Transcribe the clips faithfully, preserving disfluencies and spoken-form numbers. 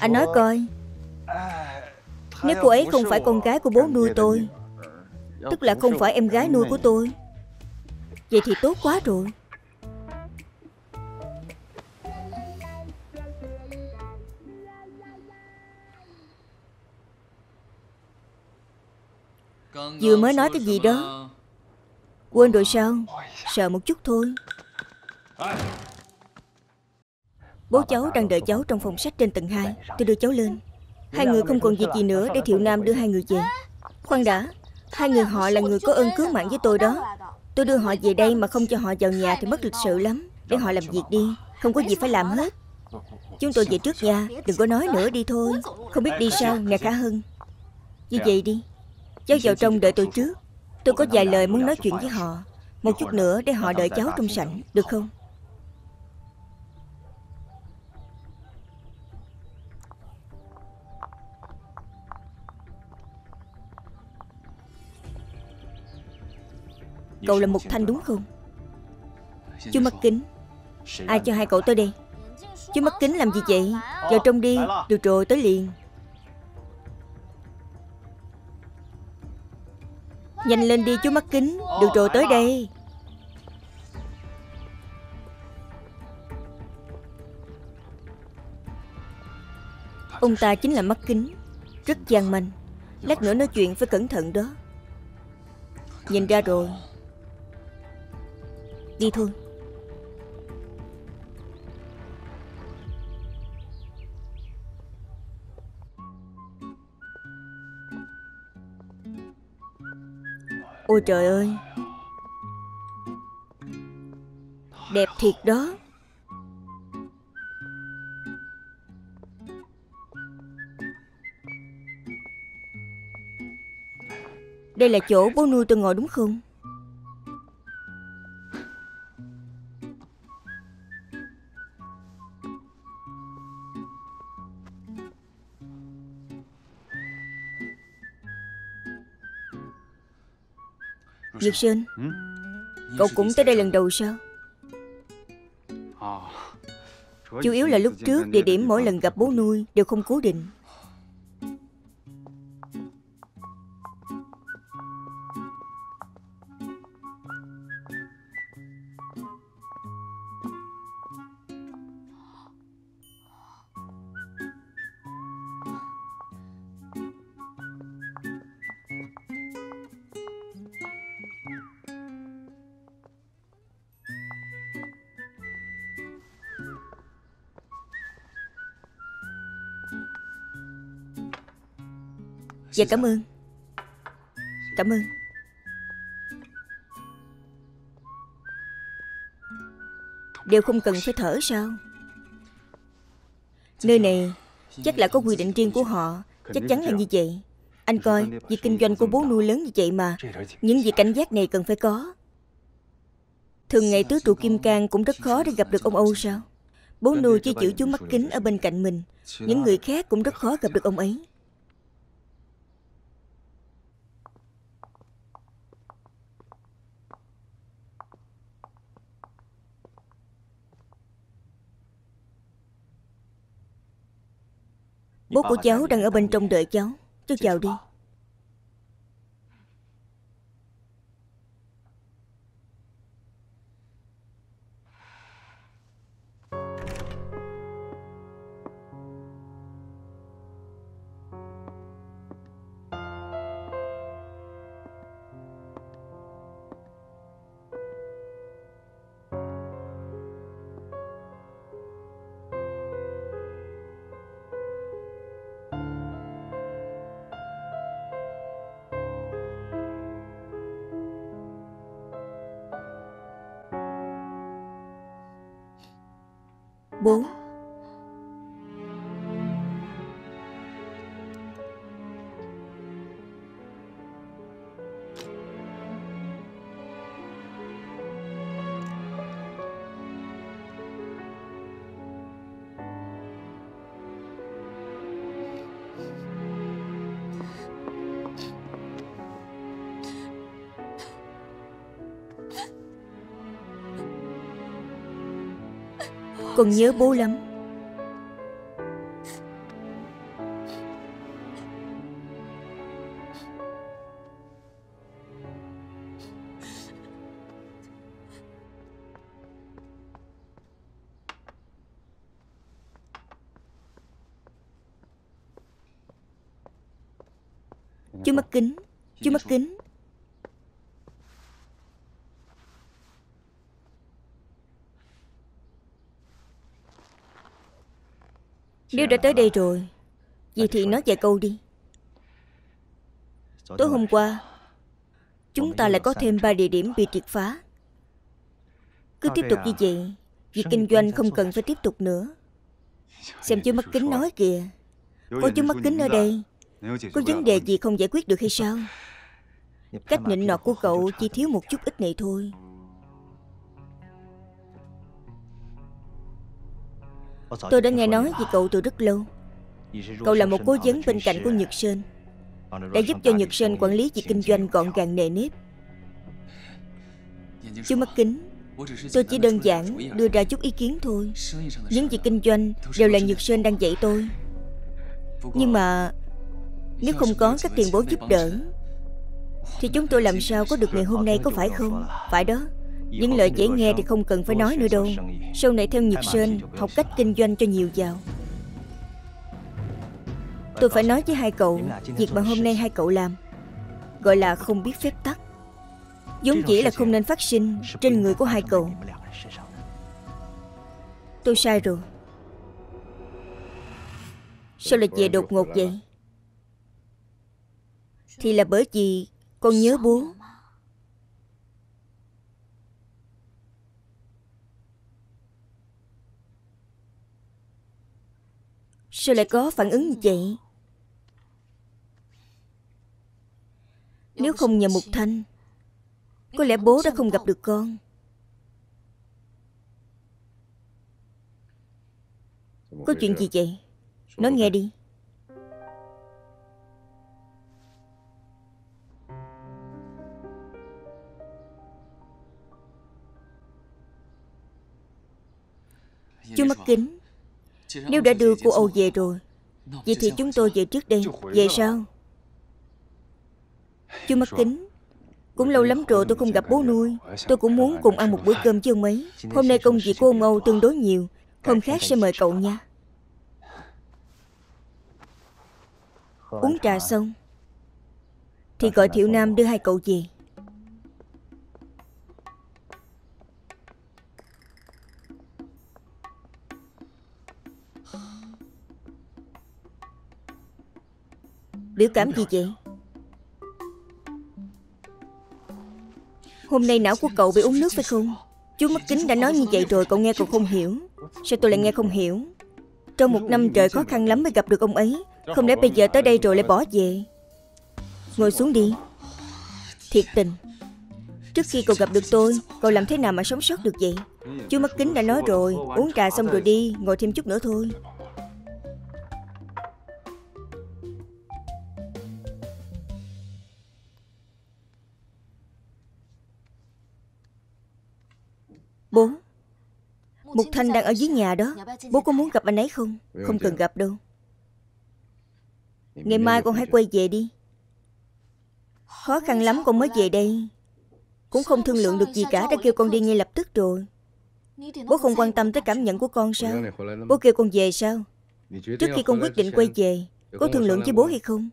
Anh nói coi, nếu cô ấy không phải con gái của bố nuôi tôi, tức là không phải em gái nuôi của tôi, vậy thì tốt quá rồi. Vừa mới nói cái gì đó quên rồi sao? Sợ một chút thôi. Bố cháu đang đợi cháu trong phòng sách trên tầng hai. Tôi đưa cháu lên. Hai người không còn việc gì nữa để Thiệu Nam đưa hai người về. Khoan đã, hai người họ là người có ơn cứu mạng với tôi đó. Tôi đưa họ về đây mà không cho họ vào nhà thì mất lịch sự lắm. Để họ làm việc đi, không có gì phải làm hết. Chúng tôi về trước nha, đừng có nói nữa đi thôi. Không biết đi sao, nè Khả Hưng. Như vậy đi, cháu vào trong đợi tôi trước. Tôi có vài lời muốn nói chuyện với họ. Một chút nữa để họ đợi cháu trong sảnh, được không? Cậu là Mục Thanh đúng không? Chú mắt kính, ai cho hai cậu tới đây? Chú mắt kính làm gì vậy? Vào trong đi. Được rồi, tới liền. Nhanh lên đi chú mắt kính. Được rồi, tới đây. Ông ta chính là mắt kính, rất gian manh. Lát nữa nói chuyện phải cẩn thận đó. Nhìn ra rồi. Đi thôi. Ôi trời ơi, đẹp thiệt đó. Đây là chỗ bố nuôi tôi ngồi đúng không? Nhược Sơn, cậu cũng tới đây lần đầu sao? Chủ yếu là lúc trước địa điểm mỗi lần gặp bố nuôi đều không cố định. Dạ cảm ơn. Cảm ơn. Đều không cần phải thở sao? Nơi này chắc là có quy định riêng của họ. Chắc chắn là như vậy. Anh coi, việc kinh doanh của bố nuôi lớn như vậy mà, những việc cảnh giác này cần phải có. Thường ngày tứ trụ kim cang cũng rất khó để gặp được ông Âu sao? Bố nuôi chỉ chữ chú mắt kính ở bên cạnh mình, những người khác cũng rất khó gặp được ông ấy. Bố của cháu đang ở bên trong đợi cháu. Cháu vào đi. Bố, con nhớ bố lắm. Chú mắt kính, chú mắt kính. Nếu đã tới đây rồi, vậy thì nói vài câu đi. Tối hôm qua, chúng ta lại có thêm ba địa điểm bị triệt phá. Cứ tiếp tục như vậy, việc kinh doanh không cần phải tiếp tục nữa. Xem chú mắt kính nói kìa. Có chú mắt kính ở đây, có vấn đề gì không giải quyết được hay sao? Cách nịnh nọt của cậu chỉ thiếu một chút ít này thôi. Tôi đã nghe nói về cậu từ rất lâu. Cậu là một cố vấn bên cạnh của Nhược Sơn, đã giúp cho Nhược Sơn quản lý việc kinh doanh gọn gàng nề nếp. Chú mắt kính, tôi chỉ đơn giản đưa ra chút ý kiến thôi. Những việc kinh doanh đều là Nhược Sơn đang dạy tôi. Nhưng mà nếu không có các tiền bối giúp đỡ thì chúng tôi làm sao có được ngày hôm nay, có phải không? Phải đó. Những lời dễ nghe thì không cần phải nói nữa đâu. Sau này theo Nhược Sơn học cách kinh doanh cho nhiều vào. Tôi phải nói với hai cậu, việc mà hôm nay hai cậu làm gọi là không biết phép tắc, vốn chỉ là không nên phát sinh trên người của hai cậu. Tôi sai rồi. Sao lại về đột ngột vậy? Thì là bởi vì con nhớ bố. Sao lại có phản ứng như vậy? Nếu không nhờ Mục Thanh, có lẽ bố đã không gặp được con. Có chuyện gì vậy? Nói nghe đi. Chú mắt kính, nếu đã đưa cô Âu về rồi, vậy thì chúng tôi về trước đây. Về sao? Chú mắt kính, cũng lâu lắm rồi tôi không gặp bố nuôi. Tôi cũng muốn cùng ăn một bữa cơm chứ ông ấy. Hôm nay công việc của ông Âu tương đối nhiều, hôm khác sẽ mời cậu nha. Uống trà xong thì gọi Thiệu Nam đưa hai cậu về. Biểu cảm gì vậy? Hôm nay não của cậu bị uống nước phải không? Chú mắt kính đã nói như vậy rồi, cậu nghe cậu không hiểu. Sao tôi lại nghe không hiểu? Trong một năm trời khó khăn lắm mới gặp được ông ấy, không lẽ bây giờ tới đây rồi lại bỏ về? Ngồi xuống đi. Thiệt tình, trước khi cậu gặp được tôi, cậu làm thế nào mà sống sót được vậy? Chú mắt kính đã nói rồi, uống trà xong rồi đi, ngồi thêm chút nữa thôi. Bố, Mục Thanh đang ở dưới nhà đó. Bố có muốn gặp anh ấy không? Không cần gặp đâu. Ngày mai con hãy quay về đi. Khó khăn lắm con mới về đây, cũng không thương lượng được gì cả, đã kêu con đi ngay lập tức rồi. Bố không quan tâm tới cảm nhận của con sao? Bố kêu con về sao? Trước khi con quyết định quay về, có thương lượng với bố hay không?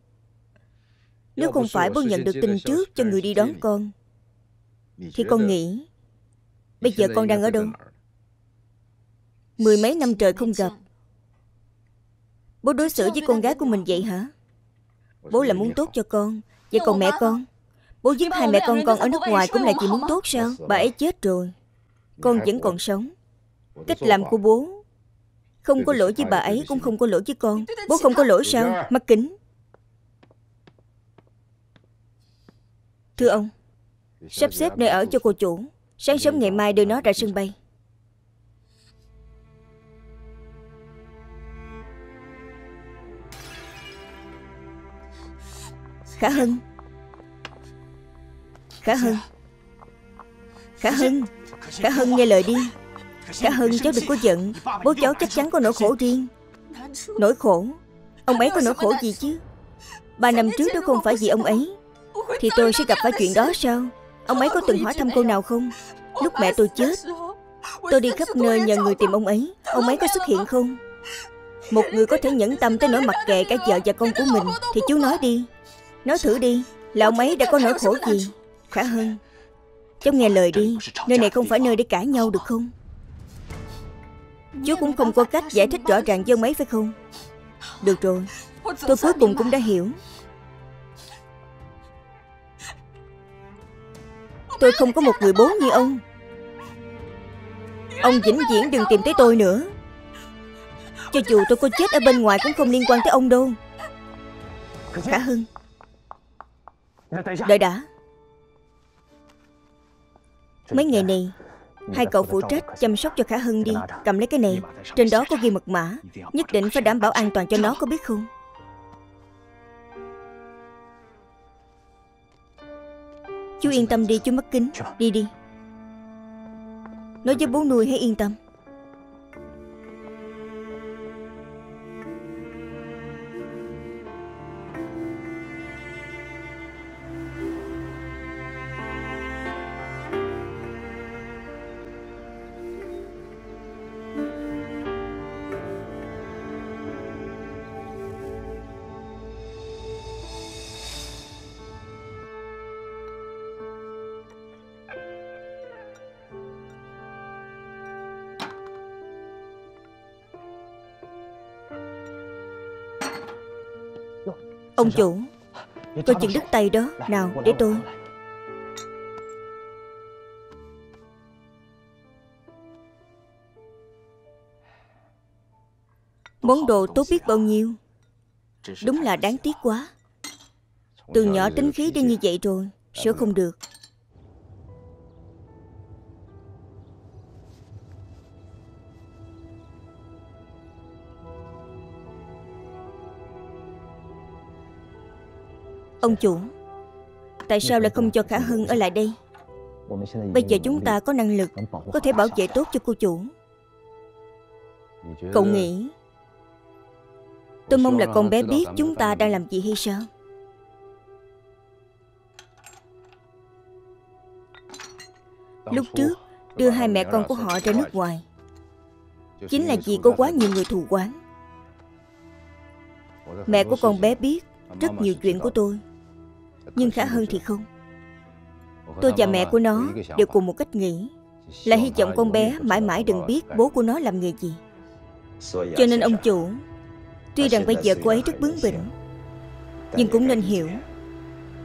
Nếu không phải bố nhận được tin trước cho người đi đón con, thì con nghĩ bây giờ con đang ở đâu? Mười mấy năm trời không gặp, bố đối xử với con gái của mình vậy hả? Bố là muốn tốt cho con. Vậy còn mẹ con? Bố giúp hai mẹ con con ở nước ngoài cũng là chỉ muốn tốt sao? Bà ấy chết rồi, con vẫn còn sống. Cách làm của bố không có lỗi với bà ấy, cũng không có lỗi với con. Bố không có lỗi sao? Mắt kính, thưa ông, sắp xếp nơi ở cho cô chủ. Sáng sớm ngày mai đưa nó ra sân bay. Khả Hân, Khả Hân, Khả Hân, Khả Hân nghe lời đi. Khả Hân, cháu đừng có giận. Bố cháu chắc chắn có nỗi khổ riêng. Nỗi khổ? Ông ấy có nỗi khổ gì chứ? Ba năm trước đó không phải vì ông ấy thì tôi sẽ gặp phải chuyện đó sao? Ông ấy có từng hỏi thăm cô nào không? Lúc mẹ tôi chết, tôi đi khắp nơi nhờ người tìm ông ấy. Ông ấy có xuất hiện không? Một người có thể nhẫn tâm tới nỗi mặc kệ cả vợ và con của mình thì chú nói đi, Nói thử đi, là ông ấy đã có nỗi khổ gì? Khả Hưng, cháu nghe lời đi, nơi này không phải nơi để cãi nhau được không? Chú cũng không có cách giải thích rõ ràng với ông ấy phải không? Được rồi, tôi cuối cùng cũng đã hiểu. Tôi không có một người bố như ông. Ông vĩnh viễn đừng tìm tới tôi nữa. Cho dù tôi có chết ở bên ngoài cũng không liên quan tới ông đâu. Khả Hưng, đợi đã. Mấy ngày này hai cậu phụ trách chăm sóc cho Khả Hưng đi. Cầm lấy cái này, trên đó có ghi mật mã, nhất định phải đảm bảo an toàn cho nó, có biết không? Chú yên tâm đi, chú mất kính. Đi đi. Nói với bố nuôi hãy yên tâm. Ông chủ, tôi chừng đứt tay đó. Nào, để tôi. Món đồ tốt biết bao nhiêu. Đúng là đáng tiếc quá. Từ nhỏ tính khí đi như vậy rồi, sửa không được. Ông chủ, tại sao lại không cho Khả Hưng ở lại đây? Bây giờ chúng ta có năng lực, có thể bảo vệ tốt cho cô chủ. Cậu nghĩ tôi mong là con bé biết chúng ta đang làm gì hay sao? Lúc trước đưa hai mẹ con của họ ra nước ngoài chính là vì có quá nhiều người thù oán. Mẹ của con bé biết rất nhiều chuyện của tôi, nhưng Khả Hân thì không. Tôi và mẹ của nó đều cùng một cách nghĩ, là hy vọng con bé mãi mãi đừng biết bố của nó làm nghề gì. Cho nên ông chủ, tuy rằng bây giờ cô ấy rất bướng bỉnh, nhưng cũng nên hiểu,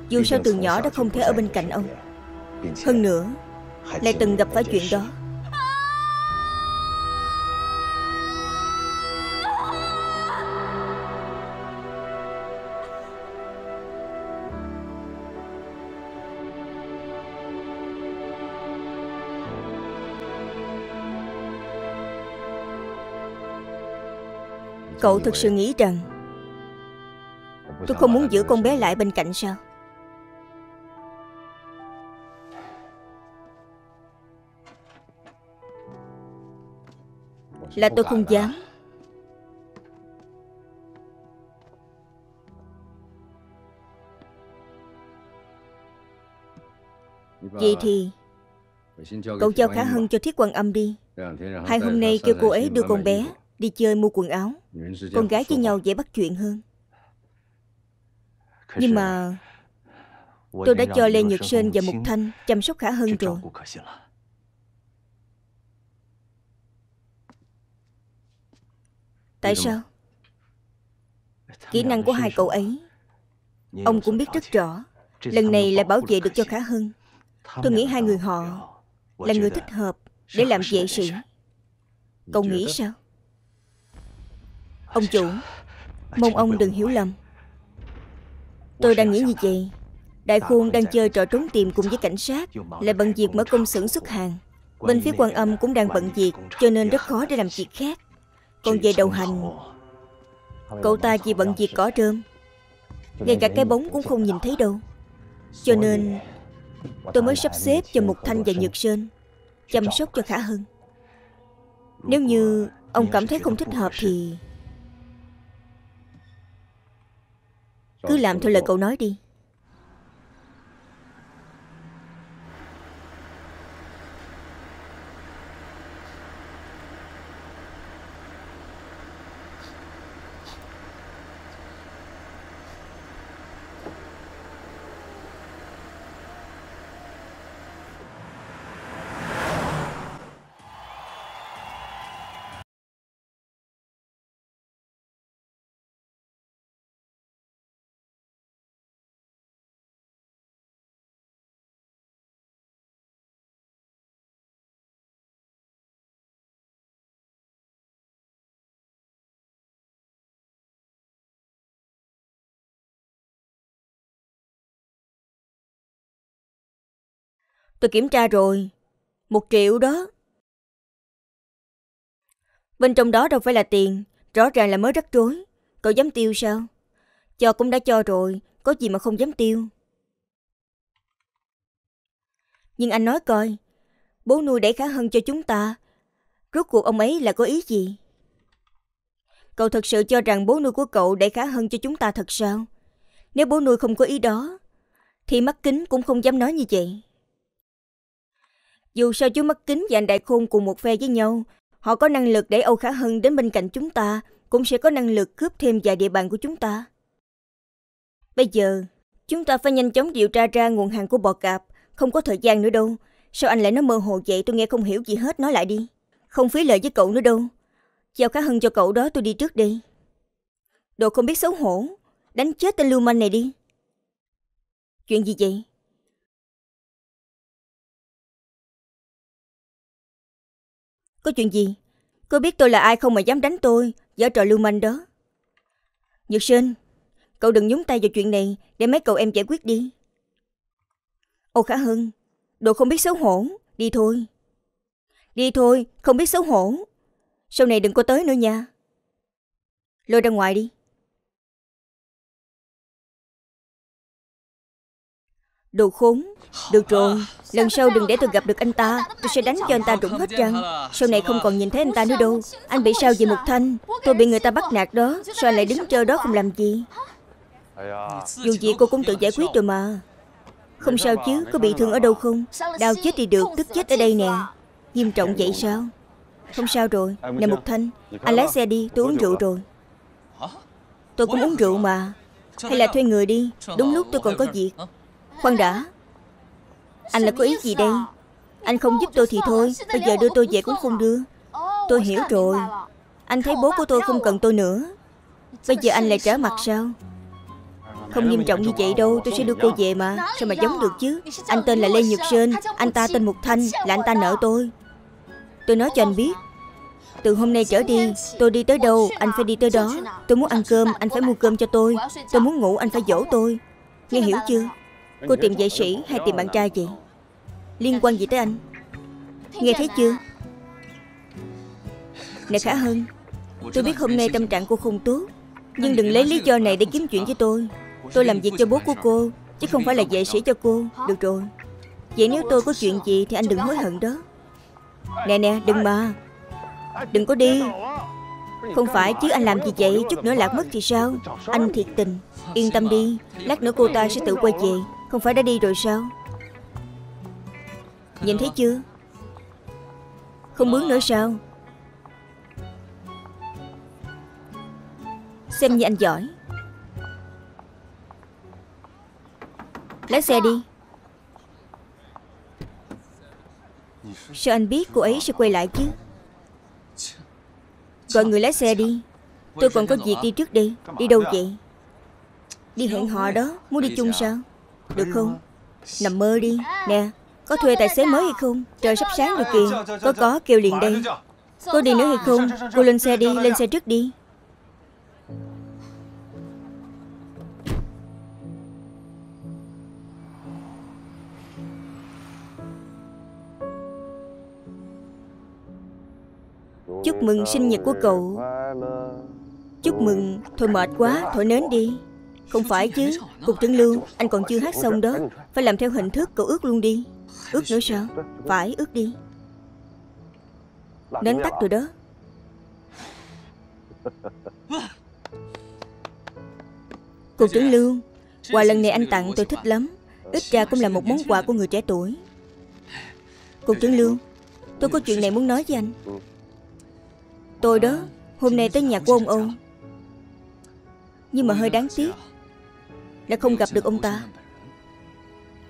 dù sao từ nhỏ đã không thể ở bên cạnh ông. Hơn nữa, lại từng gặp phải chuyện đó. Cậu thực sự nghĩ rằng tôi không muốn giữ con bé lại bên cạnh sao? Là tôi không dám. Vậy thì cậu giao Khả Hân cho Thiết Quan Âm đi. Hai hôm nay kêu cô ấy đưa con bé đi chơi mua quần áo. Con gái với nhau dễ bắt chuyện hơn. Nhưng mà tôi đã cho Lê Nhược Sơn và Mục Thanh chăm sóc Khả Hân rồi. Tại sao? Kỹ năng của hai cậu ấy ông cũng biết rất rõ. Lần này lại bảo vệ được cho Khả Hân. Tôi nghĩ hai người họ là người thích hợp để làm vệ sĩ. Cậu nghĩ sao? Ông chủ, mong ông đừng hiểu lầm. Tôi đang nghĩ như vậy. Đại Khuôn đang chơi trò trốn tìm cùng với cảnh sát, lại bận việc mở công xưởng xuất hàng. Bên phía Quan Âm cũng đang bận việc, cho nên rất khó để làm việc khác. Còn về Đầu Hành, cậu ta chỉ bận việc cỏ rơm, ngay cả cái bóng cũng không nhìn thấy đâu. Cho nên tôi mới sắp xếp cho Mục Thanh và Nhược Sơn chăm sóc cho Khả Hưng. Nếu như ông cảm thấy không thích hợp thì cứ làm theo lời cậu nói đi. Tôi kiểm tra rồi. Một triệu đó. Bên trong đó đâu phải là tiền. Rõ ràng là mới rắc rối. Cậu dám tiêu sao? Cho cũng đã cho rồi. Có gì mà không dám tiêu. Nhưng anh nói coi. Bố nuôi đẩy Khả Hân cho chúng ta. Rốt cuộc ông ấy là có ý gì? Cậu thật sự cho rằng bố nuôi của cậu đẩy Khả Hân cho chúng ta thật sao? Nếu bố nuôi không có ý đó, thì mắt kính cũng không dám nói như vậy. Dù sao chú mắt kính và anh Đại Khôn cùng một phe với nhau. Họ có năng lực đẩy Âu Khả Hân đến bên cạnh chúng ta, cũng sẽ có năng lực cướp thêm vài địa bàn của chúng ta. Bây giờ, chúng ta phải nhanh chóng điều tra ra nguồn hàng của bọ cạp. Không có thời gian nữa đâu. Sao anh lại nói mơ hồ vậy? Tôi nghe không hiểu gì hết. Nói lại đi. Không phí lời với cậu nữa đâu. Giao Khả Hân cho cậu đó, tôi đi trước đi. Đồ không biết xấu hổ. Đánh chết tên lưu manh này đi. Chuyện gì vậy? Có chuyện gì? Có biết tôi là ai không mà dám đánh tôi? Giở trò lưu manh đó. Nhược Sơn, cậu đừng nhúng tay vào chuyện này. Để mấy cậu em giải quyết đi. Ô Khả Hưng, đồ không biết xấu hổ. Đi thôi. Đi thôi, không biết xấu hổ. Sau này đừng có tới nữa nha. Lôi ra ngoài đi. Đồ khốn. Được rồi, lần sau đừng để tôi gặp được anh ta. Tôi sẽ đánh cho anh ta rụng hết răng. Sau này không còn nhìn thấy anh ta nữa đâu. Anh bị sao về Mục Thanh? Tôi bị người ta bắt nạt đó. Sao anh lại đứng trơ đó không làm gì? Dù gì cô cũng tự giải quyết rồi mà. Không sao chứ, có bị thương ở đâu không? Đau chết thì được, tức chết ở đây nè. Nghiêm trọng vậy sao? Không sao rồi. Nè Mục Thanh, anh lái xe đi, tôi uống rượu rồi. Tôi cũng uống rượu mà. Hay là thuê người đi, đúng lúc tôi còn có việc. Khoan đã. Anh là có ý gì đây? Anh không giúp tôi thì thôi, bây giờ đưa tôi về cũng không đưa. Tôi hiểu rồi. Anh thấy bố của tôi không cần tôi nữa. Bây giờ anh lại trở mặt sao? Không nghiêm trọng như vậy đâu, tôi sẽ đưa cô về mà. Sao mà giống được chứ? Anh tên là Lê Nhược Sơn, anh ta tên Mục Thanh, là anh ta nợ tôi. Tôi nói cho anh biết, từ hôm nay trở đi, tôi đi tới đâu, anh phải đi tới đó. Tôi muốn ăn cơm, anh phải mua cơm cho tôi. Tôi muốn ngủ, anh phải dỗ tôi. Nghe hiểu chưa? Cô tìm vệ sĩ hay tìm bạn trai vậy? Liên quan gì tới anh? Nghe thấy chưa? Nè Khả Hân, tôi biết hôm nay tâm trạng cô không tốt, nhưng đừng lấy lý do này để kiếm chuyện với tôi. Tôi làm việc cho bố của cô, chứ không phải là vệ sĩ cho cô. Được rồi. Vậy nếu tôi có chuyện gì thì anh đừng hối hận đó. Nè nè, đừng mà. Đừng có đi. Không phải chứ, anh làm gì vậy? Chút nữa lạc mất thì sao? Anh thiệt tình. Yên tâm đi, lát nữa cô ta sẽ tự quay về. Không phải đã đi rồi sao? Nhìn thấy chưa? Không bướng nữa sao? Xem như anh giỏi. Lái xe đi. Sao anh biết cô ấy sẽ quay lại chứ? Gọi người lái xe đi. Tôi còn có việc đi trước đi. Đi đâu vậy? Đi hẹn hò đó. Muốn đi chung sao? Được không? Nằm mơ đi. Nè, có thuê tài xế mới hay không? Trời sắp sáng rồi kìa. Có có, kêu liền đây. Có đi nữa hay không? Cô lên xe đi. Lên xe trước đi. Chúc mừng sinh nhật của cậu. Chúc mừng. Thôi mệt quá, thổi nến đi. Không phải chứ, Cục trưởng Lương, anh còn chưa hát xong đó. Phải làm theo hình thức, cậu ước luôn đi. Ước nữa sao? Phải, ước đi. Nến tắt rồi đó. Cục trưởng Lương, quà lần này anh tặng tôi thích lắm. Ít ra cũng là một món quà của người trẻ tuổi. Cục trưởng Lương, tôi có chuyện này muốn nói với anh. Tôi đó, hôm nay tới nhà của ông Âu. Nhưng mà hơi đáng tiếc là không gặp được ông ta.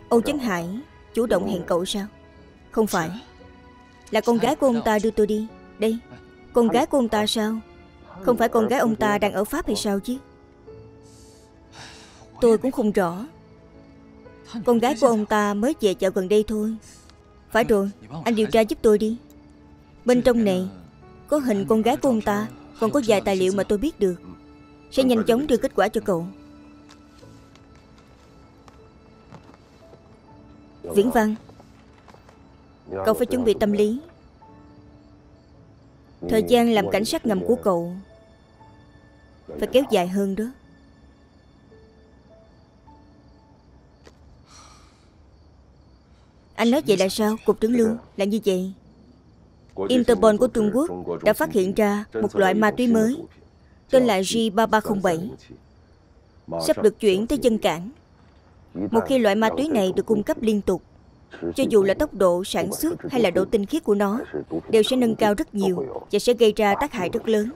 Âu Chấn Hải chủ động hẹn cậu sao? Không phải. Là con gái của ông ta đưa tôi đi. Đây, con gái của ông ta sao? Không phải con gái ông ta đang ở Pháp hay sao chứ? Tôi cũng không rõ. Con gái của ông ta mới về chợ gần đây thôi. Phải rồi, anh điều tra giúp tôi đi. Bên trong này có hình con gái của ông ta, còn có vài tài liệu mà tôi biết được. Sẽ nhanh chóng đưa kết quả cho cậu. Viễn Văn, Cậu phải chuẩn bị tâm lý. Thời gian làm cảnh sát ngầm của cậu phải kéo dài hơn đó. Anh nói vậy là sao? Cục trưởng Lương, là như vậy. Interpol của Trung Quốc đã phát hiện ra một loại ma túy mới, tên là G ba ba không bảy, sắp được chuyển tới Vân Cảng. Một khi loại ma túy này được cung cấp liên tục, cho dù là tốc độ sản xuất hay là độ tinh khiết của nó đều sẽ nâng cao rất nhiều và sẽ gây ra tác hại rất lớn.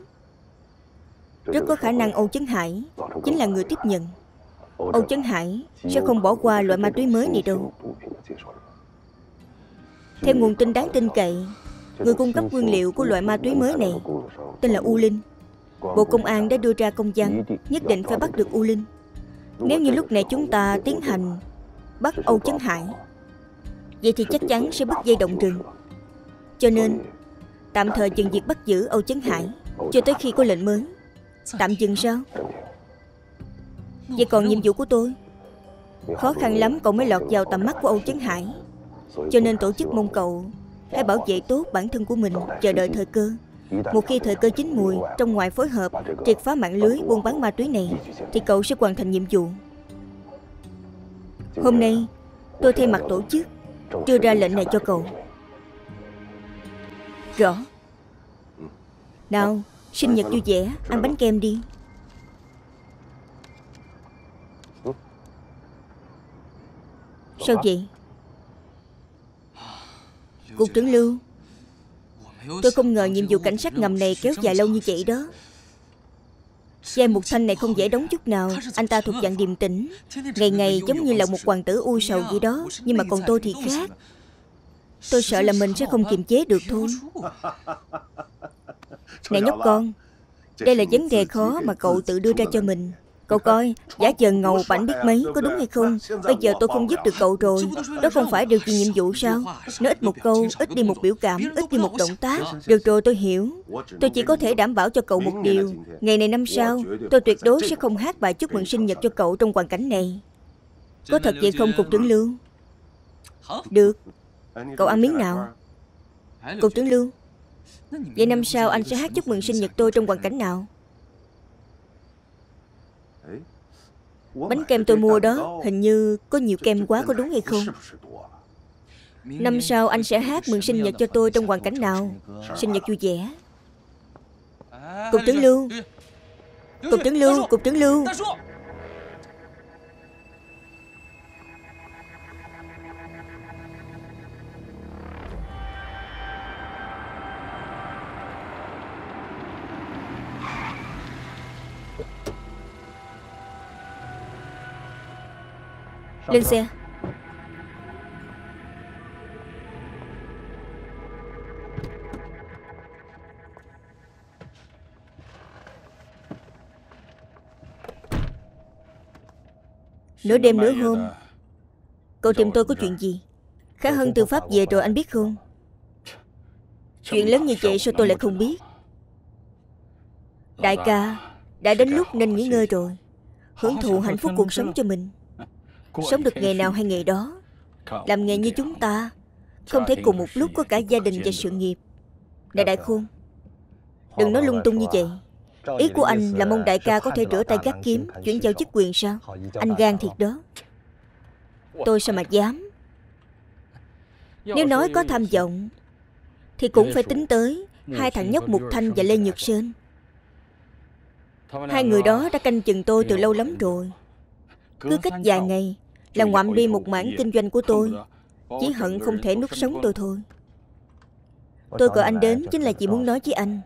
Rất có khả năng Âu Chấn Hải chính là người tiếp nhận. Âu Chấn Hải sẽ không bỏ qua loại ma túy mới này đâu. Theo nguồn tin đáng tin cậy, người cung cấp nguyên liệu của loại ma túy mới này tên là U Linh. Bộ Công an đã đưa ra công văn nhất định phải bắt được U Linh. Nếu như lúc này chúng ta tiến hành bắt Âu Chấn Hải, vậy thì chắc chắn sẽ bắt dây động rừng. Cho nên tạm thời dừng việc bắt giữ Âu Chấn Hải cho tới khi có lệnh mới. Tạm dừng sao? Vậy còn nhiệm vụ của tôi? Khó khăn lắm cậu mới lọt vào tầm mắt của Âu Chấn Hải, cho nên tổ chức mong cậu hãy bảo vệ tốt bản thân của mình, chờ đợi thời cơ. Một khi thời cơ chín mùi, trong ngoài phối hợp triệt phá mạng lưới buôn bán ma túy này, thì cậu sẽ hoàn thành nhiệm vụ. Hôm nay tôi thay mặt tổ chức đưa ra lệnh này cho cậu. Rõ. Nào, sinh nhật vui vẻ, ăn bánh kem đi. Sao vậy? Cục trưởng Lưu, tôi không ngờ nhiệm vụ cảnh sát ngầm này kéo dài lâu như vậy đó. Vai Mục Thanh này không dễ đóng chút nào. Anh ta thuộc dạng điềm tĩnh, ngày ngày giống như là một hoàng tử u sầu gì đó. Nhưng mà còn tôi thì khác. Tôi sợ là mình sẽ không kiềm chế được thôi. Này nhóc con, đây là vấn đề khó mà cậu tự đưa ra cho mình. Cậu coi, giả vờ ngầu bảnh biết mấy, có đúng hay không? Bây giờ tôi không giúp được cậu rồi. Đó không phải điều gì nhiệm vụ sao? Nói ít một câu, ít đi một biểu cảm, ít đi một động tác. Được rồi, tôi hiểu. Tôi chỉ có thể đảm bảo cho cậu một điều. Ngày này năm sau, tôi tuyệt đối sẽ không hát bài chúc mừng sinh nhật cho cậu trong hoàn cảnh này. Có thật vậy không, Cục trưởng Lương? Được. Cậu ăn miếng nào. Cục trưởng Lương, vậy năm sau anh sẽ hát chúc mừng sinh nhật tôi trong hoàn cảnh nào? Bánh kem tôi mua đó, hình như có nhiều kem quá, có đúng hay không? Năm sau anh sẽ hát mừng sinh nhật cho tôi trong hoàn cảnh nào? Sinh nhật vui vẻ. Cục trưởng Lưu, Cục trưởng Lưu, Cục trưởng Lưu. Lên xe. Nửa đêm nửa hôm cậu tìm tôi có chuyện gì? Khả Hân từ Pháp về rồi, anh biết không? Chuyện lớn như vậy sao tôi lại không biết? Đại ca, đã đến lúc nên nghỉ ngơi rồi, hưởng thụ hạnh phúc cuộc sống cho mình. Sống được ngày nào hay ngày đó. Làm nghề như chúng ta không thể cùng một lúc có cả gia đình và sự nghiệp. Đại Đại Khôn, đừng nói lung tung như vậy. Ý của anh là mong đại ca có thể rửa tay gác kiếm, chuyển giao chức quyền sao? Anh gan thiệt đó. Tôi sao mà dám. Nếu nói có tham vọng thì cũng phải tính tới hai thằng nhóc Mục Thanh và Lê Nhược Sơn. Hai người đó đã canh chừng tôi từ lâu lắm rồi. Cứ cách vài ngày là ngoạm đi một mảng kinh doanh của tôi. Chỉ hận không thể nuốt sống tôi thôi. Tôi gọi anh đến chính là chỉ muốn nói với anh,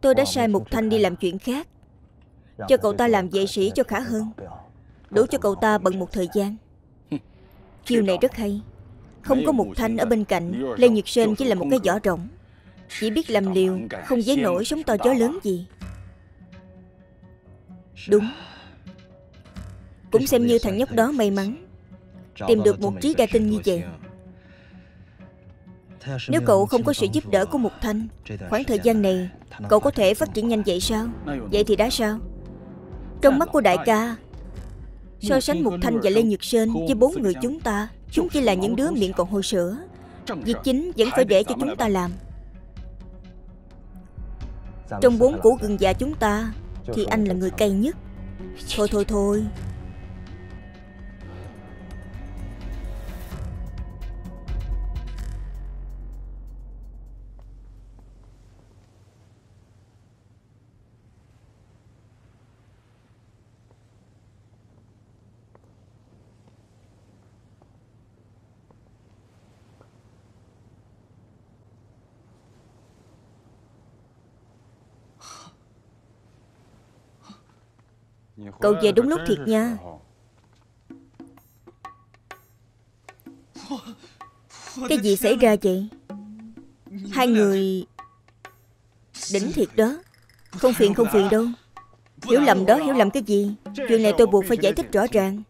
tôi đã sai Mục Thanh đi làm chuyện khác, cho cậu ta làm vệ sĩ cho Khả Hưng, đủ cho cậu ta bận một thời gian. Chiều này rất hay. Không có Mục Thanh ở bên cạnh, Lê Nhược Sơn chỉ là một cái vỏ rỗng, chỉ biết làm liều, không dấy nổi sóng to gió lớn gì. Đúng. Cũng xem như thằng nhóc đó may mắn tìm được một trí đa tinh như vậy. Nếu cậu không có sự giúp đỡ của Mục Thanh, khoảng thời gian này cậu có thể phát triển nhanh vậy sao? Vậy thì đã sao? Trong mắt của đại ca, so sánh Mục Thanh và Lê Nhược Sơn với bốn người chúng ta, chúng chỉ là những đứa miệng còn hôi sữa, Việc chính vẫn phải để cho chúng ta làm. Trong bốn củ gừng già chúng ta thì anh là người cay nhất. Thôi thôi thôi. Cậu về đúng lúc thiệt nha. Cái gì xảy ra vậy? Hai người đỉnh thiệt đó. Không phiền không phiền đâu. Hiểu lầm đó, hiểu lầm cái gì? Chuyện này tôi buộc phải giải thích rõ ràng.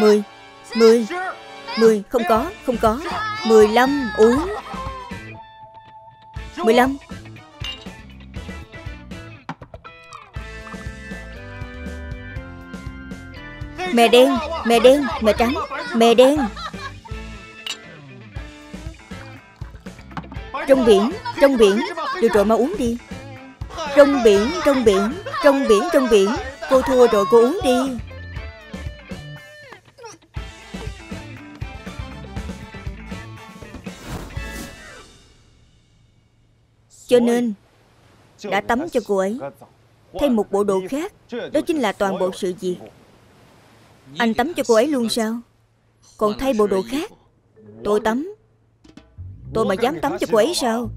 Mười Mười Mười không có, không có. Mười lăm uống. Mười lăm Mè đen, mè đen, mè trắng, mè đen. Trong biển, trong biển. Được rồi, mau uống đi. Trong biển, trong biển, trong biển, trong biển. Cô thua rồi, cô uống đi. Cho nên đã tắm cho cô ấy, thay một bộ đồ khác. Đó chính là toàn bộ sự việc. Anh tắm cho cô ấy luôn sao? Còn thay bộ đồ khác. Tôi tắm. Tôi mà dám tắm cho cô ấy sao?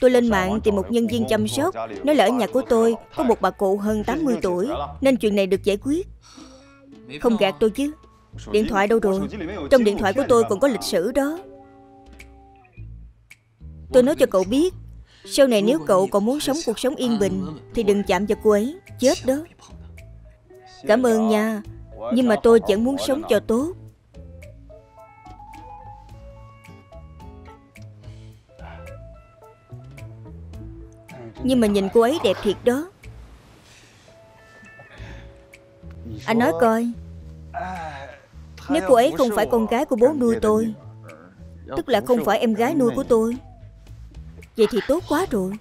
Tôi lên mạng tìm một nhân viên chăm sóc. Nói là ở nhà của tôi có một bà cụ hơn tám mươi tuổi, nên chuyện này được giải quyết. Không gạt tôi chứ. Điện thoại đâu rồi? Trong điện thoại của tôi còn có lịch sử đó. Tôi nói cho cậu biết, sau này nếu cậu còn muốn sống cuộc sống yên bình thì đừng chạm vào cô ấy. Chết đó. Cảm ơn nha. Nhưng mà tôi vẫn muốn sống cho tốt. Nhưng mà nhìn cô ấy đẹp thiệt đó. Anh nói coi, nếu cô ấy không phải con gái của bố nuôi tôi, tức là không phải em gái nuôi của tôi, vậy thì tốt quá rồi.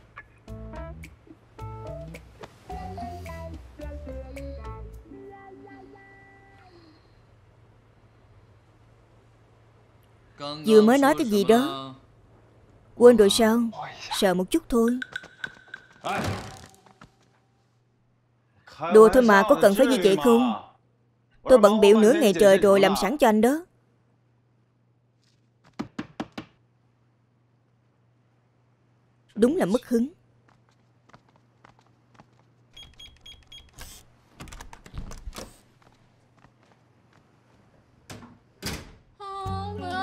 Vừa mới nói cái gì đó? Quên rồi sao? Sợ một chút thôi. Đùa thôi mà, có cần phải như vậy không? Tôi bận bịu nửa ngày trời rồi, làm sẵn cho anh đó. Đúng là mất hứng.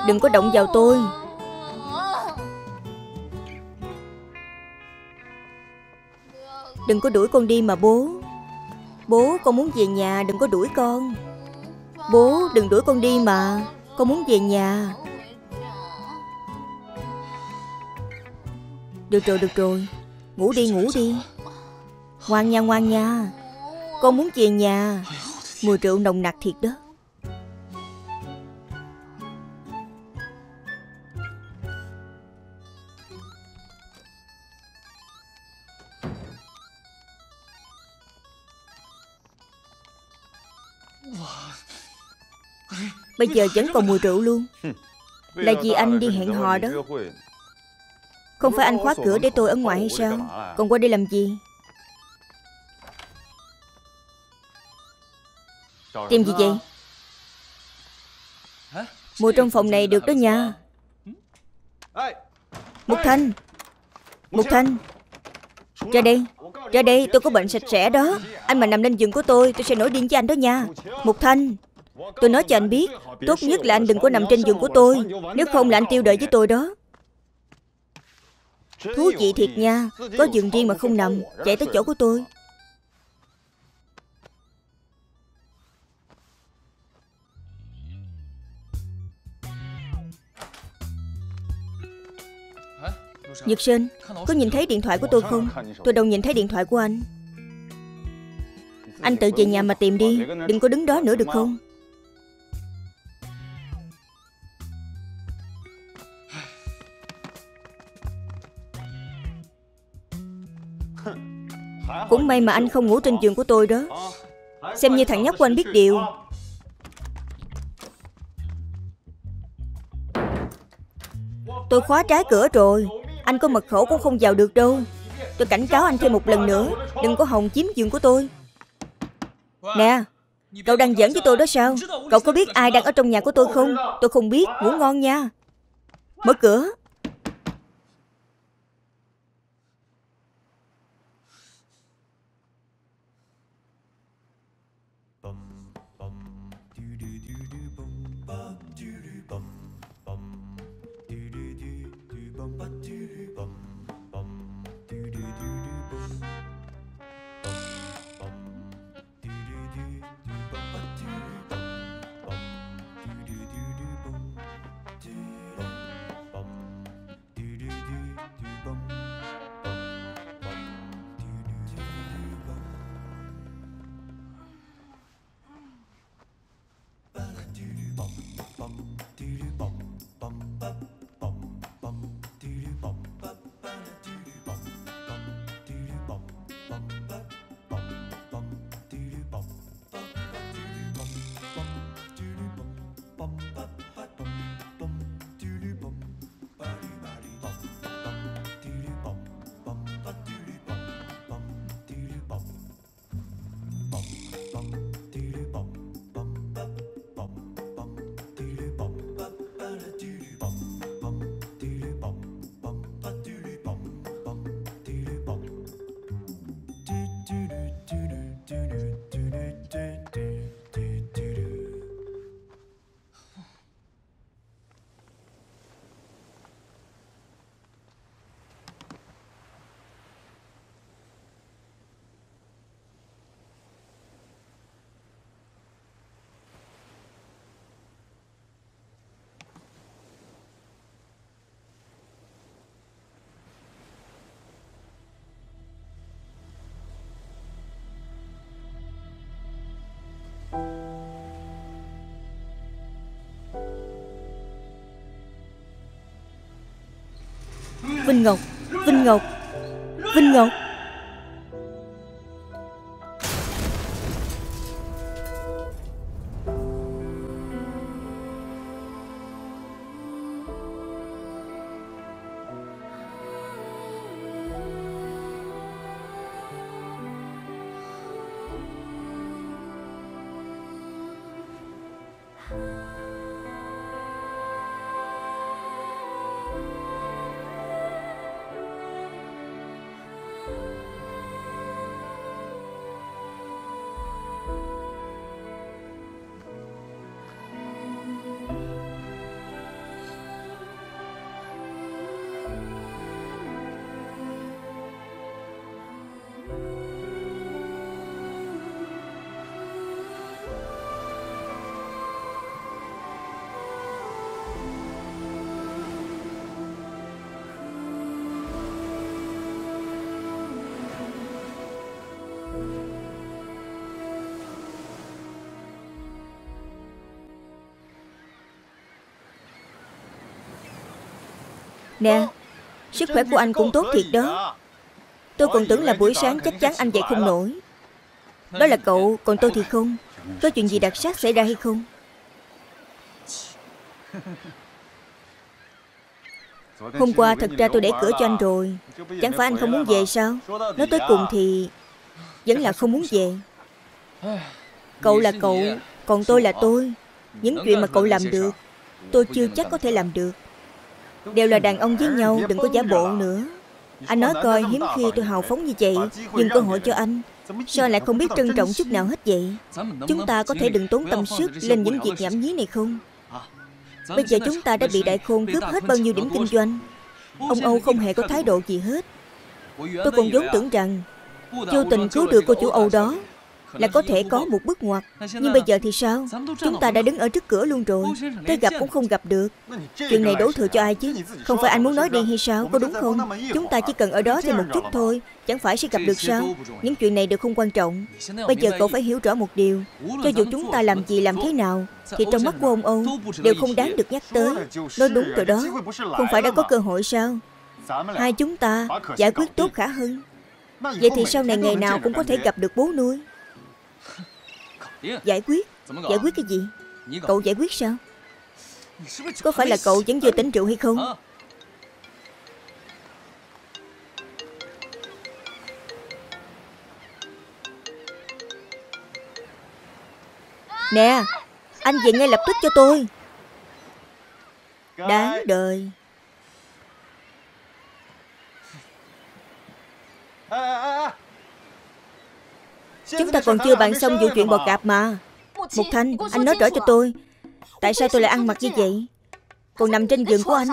Đừng có động vào tôi. Đừng có đuổi con đi mà bố. Bố, con muốn về nhà, đừng có đuổi con. Bố, đừng đuổi con đi mà. Con muốn về nhà. Được rồi, được rồi. Ngủ đi, ngủ đi. Ngoan nha, ngoan nha. Con muốn về nhà. Mùi rượu nồng nặc thiệt đó. Bây giờ vẫn còn mùi rượu luôn. Là vì anh đi hẹn hò đó. Không phải anh khóa cửa để tôi ở ngoài hay sao? Còn qua đây làm gì? Tìm gì vậy? Mùi trong phòng này được đó nha. Mục Thanh, Mục Thanh, ra đây, ra đây. Tôi có bệnh sạch sẽ đó. Anh mà nằm lên giường của tôi, tôi sẽ nổi điên với anh đó nha. Mục Thanh, tôi nói cho anh biết, tốt nhất là anh đừng có nằm trên giường của tôi. Nếu không là anh tiêu đời với tôi đó. Thú vị thiệt nha. Có giường riêng mà không nằm, chạy tới chỗ của tôi. Nhật Sơn, có nhìn thấy điện thoại của tôi không? Tôi đâu nhìn thấy điện thoại của anh. Anh tự về nhà mà tìm đi. Đừng có đứng đó nữa được không? may mà anh không ngủ trên giường của tôi đó. Xem như thằng nhóc của anh biết điều. Tôi khóa trái cửa rồi, anh có mật khẩu cũng không vào được đâu. Tôi cảnh cáo anh thêm một lần nữa, đừng có hòng chiếm giường của tôi. Nè, cậu đang giỡn với tôi đó sao? Cậu có biết ai đang ở trong nhà của tôi không? Tôi không biết, ngủ ngon nha. Mở cửa. Vinh Ngọc, Vinh Ngọc, Vinh Ngọc. Nè, sức khỏe của anh cũng tốt thiệt đó. Tôi còn tưởng là buổi sáng chắc chắn anh dậy không nổi. Đó là cậu, còn tôi thì không. Có chuyện gì đặc sắc xảy ra hay không? Hôm qua thật ra tôi để cửa cho anh rồi. Chẳng phải anh không muốn về sao? Nói tới cùng thì vẫn là không muốn về. Cậu là cậu, còn tôi là tôi. Những chuyện mà cậu làm được, tôi chưa chắc có thể làm được. Đều là đàn ông với nhau, đừng có giả bộ nữa. Anh nói coi, hiếm khi tôi hào phóng như vậy, dừng cơ hội cho anh. Sao lại không biết trân trọng chút nào hết vậy? Chúng ta có thể đừng tốn tâm sức lên những việc nhảm nhí này không? Bây giờ chúng ta đã bị đại khôn cướp hết bao nhiêu điểm kinh doanh. Ông Âu không hề có thái độ gì hết. Tôi còn vốn tưởng rằng vô tình cứu được cô chủ Âu đó là có thể có một bước ngoặt. Nhưng bây giờ thì sao? Chúng ta đã đứng ở trước cửa luôn rồi, tới gặp cũng không gặp được. Chuyện này đổ thừa cho ai chứ? Không phải anh muốn nói đi hay sao, có đúng không? Chúng ta chỉ cần ở đó thêm một chút thôi, chẳng phải sẽ gặp được sao? Những chuyện này đều không quan trọng. Bây giờ cậu phải hiểu rõ một điều, cho dù chúng ta làm gì làm thế nào thì trong mắt của ông Âu đều không đáng được nhắc tới. Nói đúng rồi đó, không phải đã có cơ hội sao? Hai chúng ta giải quyết tốt Khả Hưng. Vậy thì sau này ngày nào cũng có thể gặp được bố nuôi. Giải quyết? Giải quyết cái gì? Cậu giải quyết sao? Có phải là cậu vẫn chưa tỉnh rượu hay không? Nè, anh về ngay lập tức cho tôi. Đáng đời. Chúng ta còn chưa bàn xong vụ chuyện bò cạp mà. Mục Thanh, anh nói rõ cho tôi, tại sao tôi lại ăn mặc như vậy, còn nằm trên giường của anh?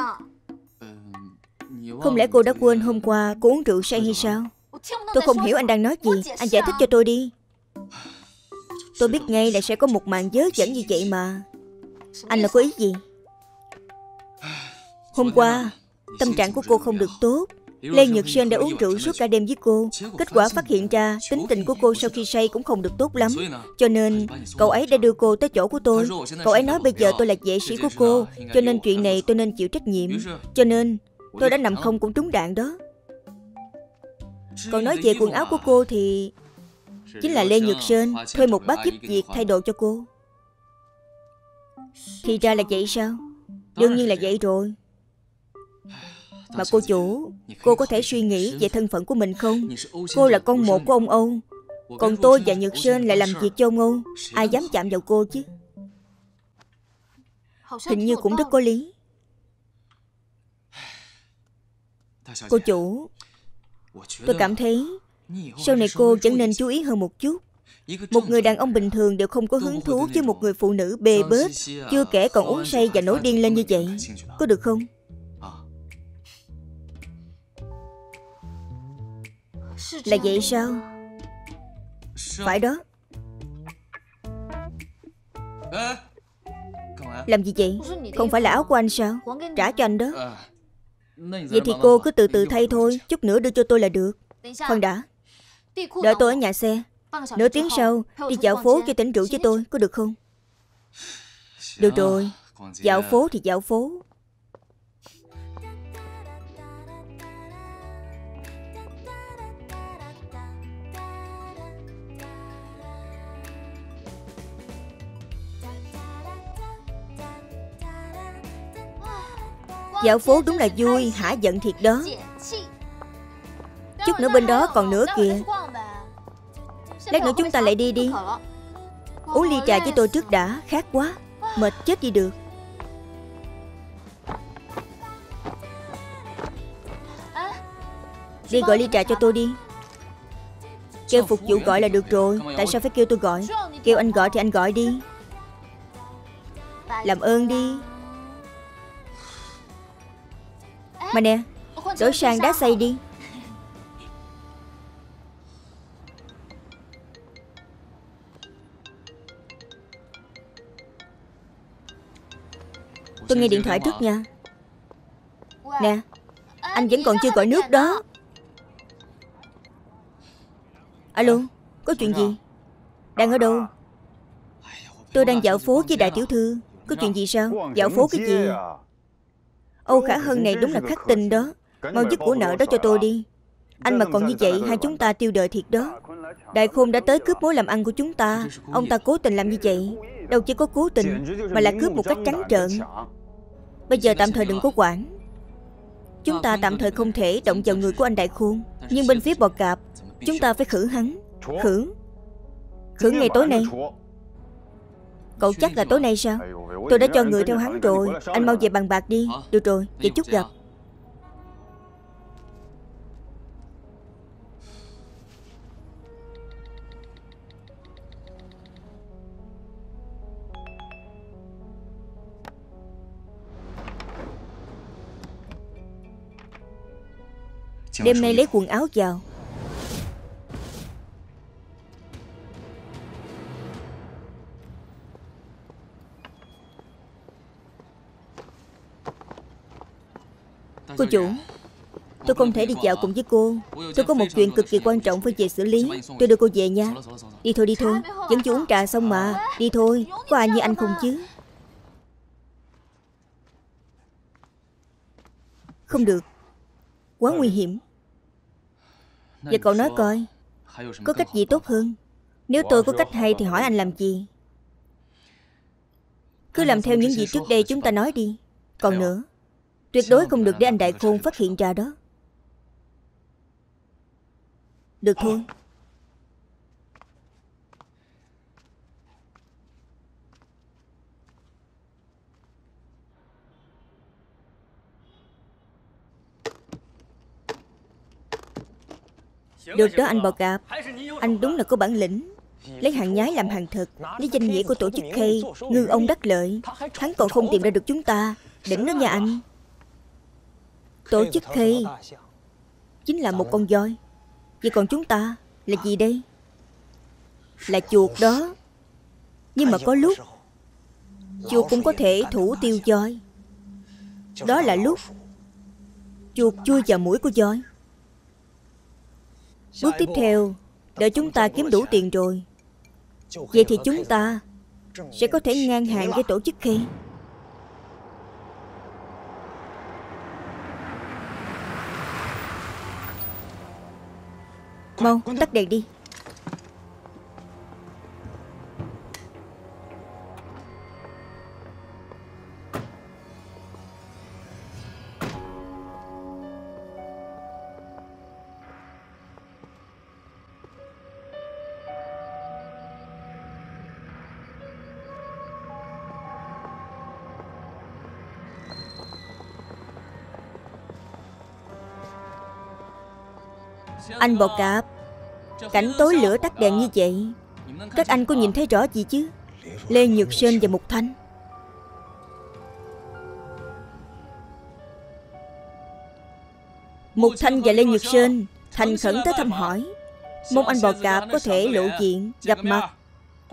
Không lẽ cô đã quên hôm qua cô uống rượu say hay sao? Tôi không hiểu anh đang nói gì. Anh giải thích cho tôi đi. Tôi biết ngay là sẽ có một màn dớ dẫn như vậy mà. Anh là có ý gì? Hôm qua tâm trạng của cô không được tốt. Lê Nhược Sơn đã uống rượu suốt cả đêm với cô. Kết quả phát hiện ra tính tình của cô sau khi say cũng không được tốt lắm. Cho nên cậu ấy đã đưa cô tới chỗ của tôi. Cậu ấy nói bây giờ tôi là vệ sĩ của cô, cho nên chuyện này tôi nên chịu trách nhiệm. Cho nên tôi đã nằm không cũng trúng đạn đó. Còn nói về quần áo của cô thì chính là Lê Nhược Sơn thuê một bác giúp việc thay đồ cho cô. Thì ra là vậy sao? Đương nhiên là vậy rồi. Mà cô chủ, cô có thể suy nghĩ về thân phận của mình không? Cô là con một của ông Âu, còn tôi và Nhược Sơn lại làm việc cho ông Âu. Ai dám chạm vào cô chứ? Hình như cũng rất có lý. Cô chủ, tôi cảm thấy sau này cô vẫn nên chú ý hơn một chút. Một người đàn ông bình thường đều không có hứng thú với một người phụ nữ bê bết, chưa kể còn uống say và nổi điên lên như vậy. Có được không? Là vậy sao? Phải đó. Làm gì vậy? Không phải là áo của anh sao? Trả cho anh đó. Vậy thì cô cứ từ từ thay thôi, chút nữa đưa cho tôi là được. Khoan đã, đợi tôi ở nhà xe. Nửa tiếng sau đi dạo phố cho tỉnh rượu với tôi, có được không? Được rồi, dạo phố thì dạo phố. Dạo phố đúng là vui, hả giận thiệt đó. Chút nữa bên đó còn nữa kìa. Lát nữa chúng ta lại đi đi. Uống ly trà với tôi trước đã, khát quá, mệt chết đi được. Đi gọi ly trà cho tôi đi. Kêu phục vụ gọi là được rồi, tại sao phải kêu tôi gọi? Kêu anh gọi thì anh gọi đi. Làm ơn đi. Mà nè, đổi sang đá xay đi. Tôi nghe điện thoại trước nha. Nè, anh vẫn còn chưa gọi nước đó. Alo, có chuyện gì? Đang ở đâu? Tôi đang dạo phố với đại tiểu thư. Có chuyện gì sao? Dạo phố cái gì? Âu Khả Hân này đúng là khắc tình đó. Mau dứt của nợ đó cho tôi đi. Anh mà còn như vậy hai chúng ta tiêu đời thiệt đó. Đại Khôn đã tới cướp mối làm ăn của chúng ta. Ông ta cố tình làm như vậy. Đâu chỉ có cố tình, mà là cướp một cách trắng trợn. Bây giờ tạm thời đừng có quản. Chúng ta tạm thời không thể động vào người của anh Đại Khôn. Nhưng bên phía bò cạp, chúng ta phải khử hắn. Khử? Khử ngày tối nay. Cậu chắc là tối nay sao? Tôi đã cho người theo hắn rồi. Anh mau về bàn bạc đi. Được rồi, vậy chút gặp. Đêm nay lấy quần áo vào. Cô chủ, tôi không thể đi dạo cùng với cô. Tôi có một chuyện cực kỳ quan trọng phải về xử lý. Tôi đưa cô về nha. Đi thôi đi thôi, vẫn chưa uống trà xong mà. Đi thôi, có ai như anh không chứ? Không được, quá nguy hiểm. Vậy cậu nói coi, có cách gì tốt hơn? Nếu tôi có cách hay thì hỏi anh làm gì? Cứ làm theo những gì trước đây chúng ta nói đi. Còn nữa, tuyệt đối không được để anh Đại Khôn phát hiện ra đó. Được thôi. Được đó anh Bò Cạp. Anh đúng là có bản lĩnh. Lấy hàng nhái làm hàng thật, lấy danh nghĩa của tổ chức Khay ngư ông đắc lợi. Hắn còn không tìm ra được chúng ta. Đỉnh đó nha anh. Tổ chức Khay chính là một con voi. Vậy còn chúng ta là gì đây? Là chuột đó. Nhưng mà có lúc chuột cũng có thể thủ tiêu voi. Đó là lúc chuột chui vào mũi của voi. Bước tiếp theo, đợi chúng ta kiếm đủ tiền rồi, vậy thì chúng ta sẽ có thể ngang hàng với tổ chức Khay. Mau, tắt đèn đi. Anh Bò Cạp, cảnh tối lửa tắt đèn như vậy, các anh có nhìn thấy rõ gì chứ? Lê Nhược Sơn và Mục Thanh. Mục Thanh và Lê Nhược Sơn thành khẩn tới thăm hỏi. Mong anh Bò Cạp có thể lộ diện, gặp mặt.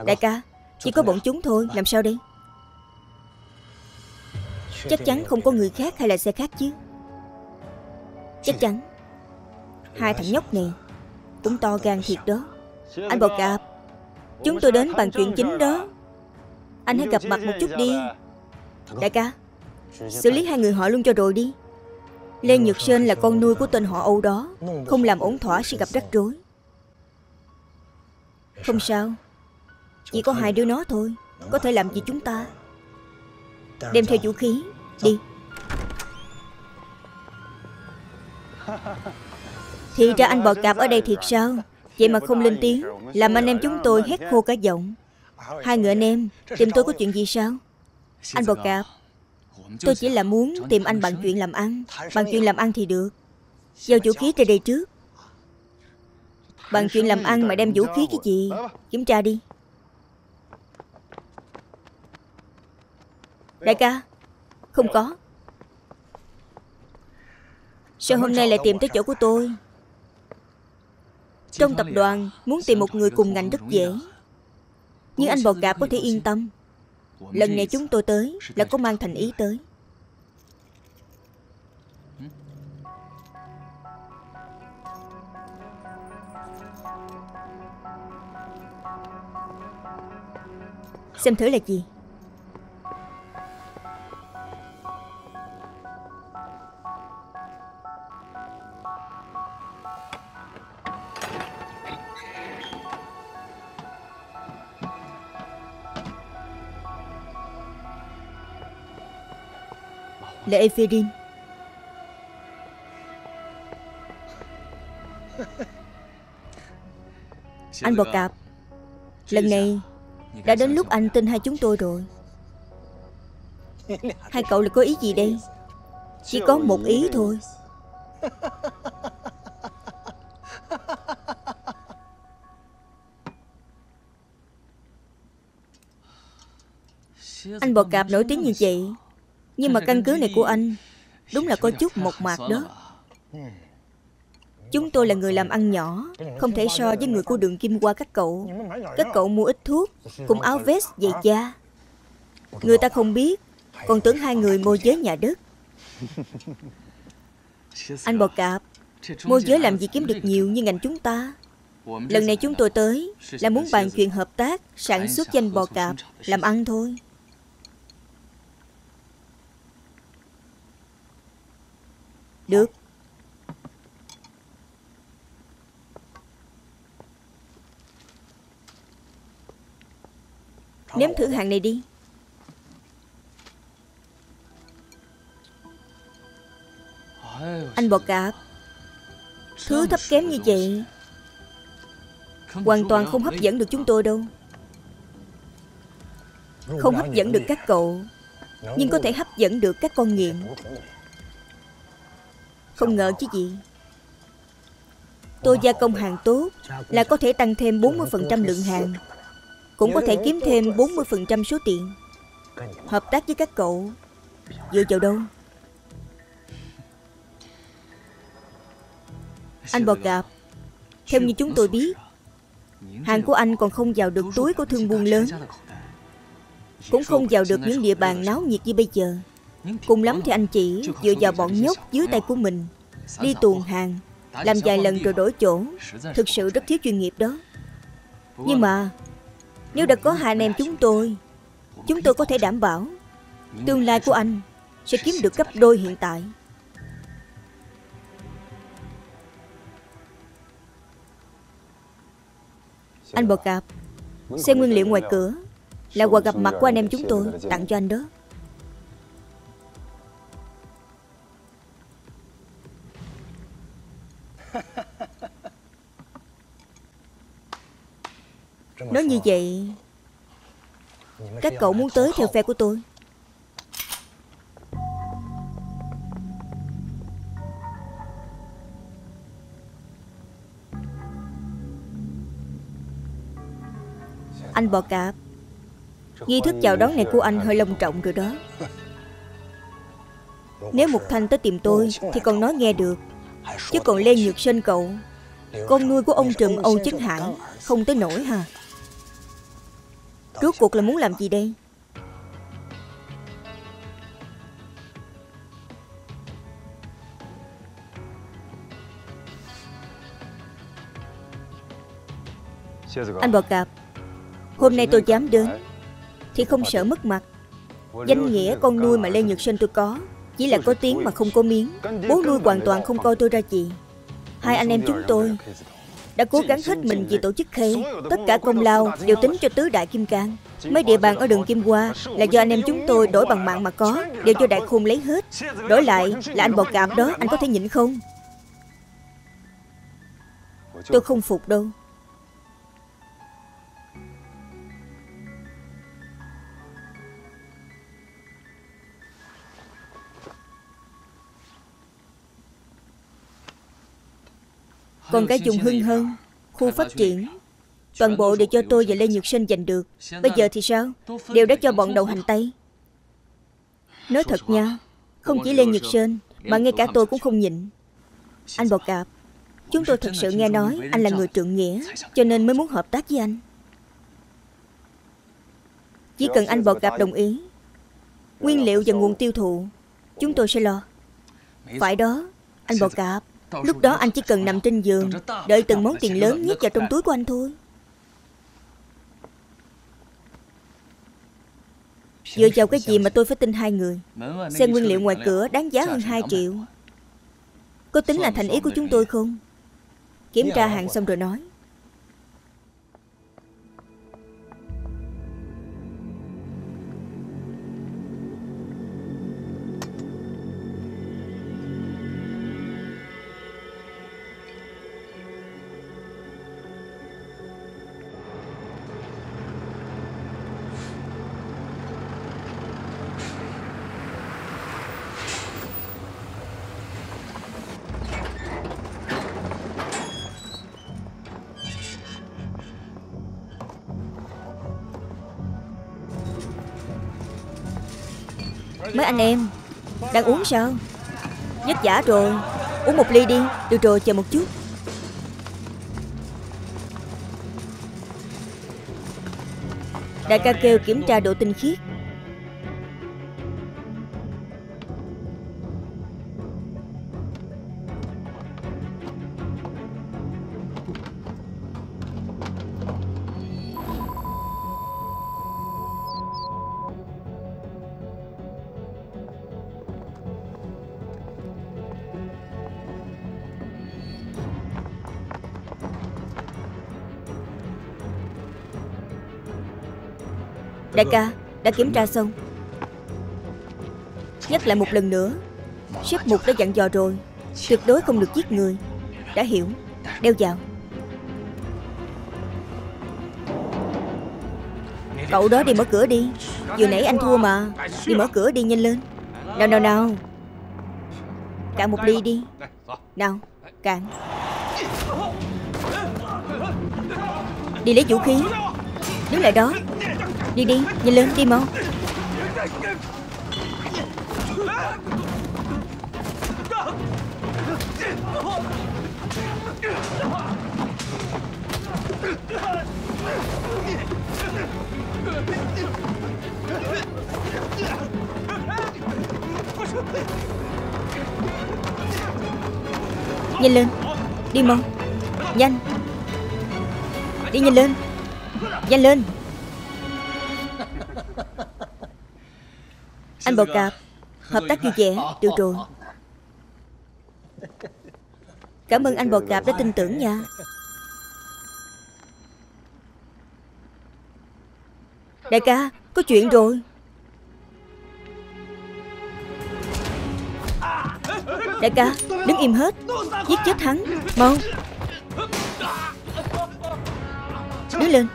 Đại ca, chỉ có bọn chúng thôi, làm sao đây? Chắc chắn không có người khác hay là xe khác chứ? Chắc chắn. Hai thằng nhóc này cũng to gan thiệt đó. Anh Bò Cạp, chúng tôi đến bàn chuyện chính đó. Anh hãy gặp mặt một chút đi. Đại ca, xử lý hai người họ luôn cho rồi đi. Lê Nhược Sơn là con nuôi của tên họ Âu đó, không làm ổn thỏa sẽ gặp rắc rối. Không sao, chỉ có hai đứa nó thôi, có thể làm gì chúng ta. Đem theo vũ khí, đi. Thì ra anh Bò Cạp ở đây thiệt sao? Vậy mà không lên tiếng, làm anh em chúng tôi hét khô cả giọng. Hai người anh em tìm tôi có chuyện gì sao? Anh Bò Cạp, tôi chỉ là muốn tìm anh bàn chuyện làm ăn. Bàn chuyện làm ăn thì được. Giao vũ khí ra đây trước. Bàn chuyện làm ăn mà đem vũ khí cái gì? Kiểm tra đi. Đại ca, không có. Sao hôm nay lại tìm tới chỗ của tôi? Trong tập đoàn muốn tìm một người cùng ngành rất dễ, nhưng anh Bò Cạp có thể yên tâm. Lần này chúng tôi tới là có mang thành ý tới. Xem thử là gì. Là ephedrin. Anh Bò Cạp, lần này đã đến lúc anh tin hai chúng tôi rồi. Hai cậu là có ý gì đây? Chỉ có một ý thôi. Anh Bò Cạp nổi tiếng như vậy, nhưng mà căn cứ này của anh đúng là có chút mộc mạc đó. Chúng tôi là người làm ăn nhỏ, không thể so với người của đường kim qua các cậu. Các cậu mua ít thuốc, cùng áo vest, giày da. Người ta không biết, còn tưởng hai người môi giới nhà đất. Anh Bò Cạp, môi giới làm gì kiếm được nhiều như ngành chúng ta. Lần này chúng tôi tới là muốn bàn chuyện hợp tác, sản xuất danh Bò Cạp, làm ăn thôi. Được. Nếm thử hàng này đi. Anh Bò Cạp, thứ thấp kém như vậy hoàn toàn không hấp dẫn được chúng tôi đâu. Không hấp dẫn được các cậu, nhưng có thể hấp dẫn được các con nghiện. Không ngờ chứ gì, tôi gia công hàng tốt là có thể tăng thêm bốn mươi phần trăm lượng hàng, cũng có thể kiếm thêm bốn mươi phần trăm số tiền. Hợp tác với các cậu dựa vào đâu? Anh Bò Cạp, theo như chúng tôi biết, hàng của anh còn không vào được túi của thương buôn lớn, cũng không vào được những địa bàn náo nhiệt như bây giờ. Cùng lắm thì anh chỉ dựa vào bọn nhóc dưới tay của mình đi tuồn hàng, làm vài lần rồi đổi chỗ. Thực sự rất thiếu chuyên nghiệp đó. Nhưng mà nếu đã có hai anh em chúng tôi, chúng tôi có thể đảm bảo tương lai của anh sẽ kiếm được gấp đôi hiện tại. Anh Bò Cạp, xe nguyên liệu ngoài cửa là quà gặp mặt của anh em chúng tôi tặng cho anh đó. Nói như vậy, các cậu muốn tới theo phe của tôi. Anh Bò Cạp, nghi thức chào đón này của anh hơi long trọng rồi đó. Nếu Mục Thanh tới tìm tôi thì còn nói nghe được, chứ còn Lê Nhược Sơn cậu, con nuôi của ông trùm Âu Chấn Hải, không tới nổi hả? Rốt cuộc là muốn làm gì đây? Anh Bò Cạp, hôm nay tôi dám đến thì không sợ mất mặt. Danh nghĩa con nuôi mà Lê Nhược Sơn tôi có, chỉ là có tiếng mà không có miếng. Bố nuôi hoàn toàn không coi tôi ra gì. Hai anh em chúng tôi đã cố gắng hết mình vì tổ chức Khê, tất cả công lao đều tính cho tứ đại kim cang. Mấy địa bàn ở đường Kim Hoa là do anh em chúng tôi đổi bằng mạng mà có, đều cho đại khôn lấy hết. Đổi lại là anh Bò Cạp đó, anh có thể nhịn không? Tôi không phục đâu. Còn cái dùng Hưng Hơn, khu phát triển, toàn bộ đều cho tôi và Lê Nhược Sinh giành được. Bây giờ thì sao? Đều đã cho bọn đầu hành Tây. Nói thật nha, không chỉ Lê Nhược Sinh mà ngay cả tôi cũng không nhịn. Anh Bò Cạp, chúng tôi thật sự nghe nói anh là người trượng nghĩa, cho nên mới muốn hợp tác với anh. Chỉ cần anh Bò Cạp đồng ý, nguyên liệu và nguồn tiêu thụ chúng tôi sẽ lo. Phải đó, anh Bò Cạp. Lúc đó anh chỉ cần nằm trên giường đợi từng món tiền lớn nhét vào trong túi của anh thôi. Dựa vào cái gì mà tôi phải tin hai người? Xe nguyên liệu ngoài cửa đáng giá hơn hai triệu. Có tính là thành ý của chúng tôi không? Kiểm tra hàng xong rồi nói. Mấy anh em đang uống sao? Vất vả rồi, uống một ly đi. Được rồi, chờ một chút. Đại ca kêu kiểm tra độ tinh khiết. Đại ca, đã kiểm tra xong. Nhắc lại một lần nữa, sếp Mục đã dặn dò rồi, tuyệt đối không được giết người. Đã hiểu, đeo vào. Cậu đó đi mở cửa đi. Vừa nãy anh thua mà. Đi mở cửa đi, nhanh lên. Nào nào nào. Cạn một ly đi. Nào, cạn. Đi lấy vũ khí. Đứng lại đó. Đi đi, nhanh lên, đi mau. Nhanh lên, đi mau. Nhanh. Đi nhanh lên. Nhanh lên. Anh Bò Cạp, hợp tác vui vẻ. Được rồi. Cảm ơn anh Bò Cạp đã tin tưởng nha. Đại ca, có chuyện rồi. Đại ca, đứng im hết. Giết chết hắn, mau. Đứng lên.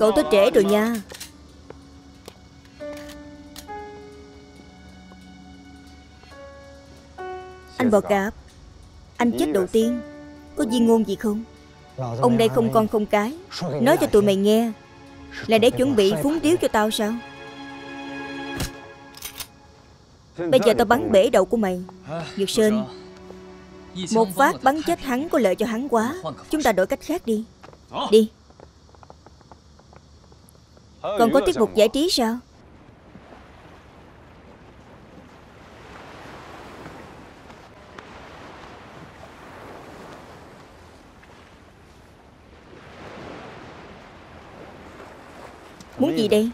Cậu tới trễ rồi nha. Anh Bò Cạp, anh chết đầu tiên. Có viên ngôn gì không? Ông đây không con không cái, nói cho tụi mày nghe là để chuẩn bị phúng điếu cho tao sao? Bây giờ tao bắn bể đầu của mày. Nhược Sơn, một phát bắn chết hắn có lợi cho hắn quá. Chúng ta đổi cách khác đi. Đi. Còn có tiết mục giải trí sao? Muốn gì đây?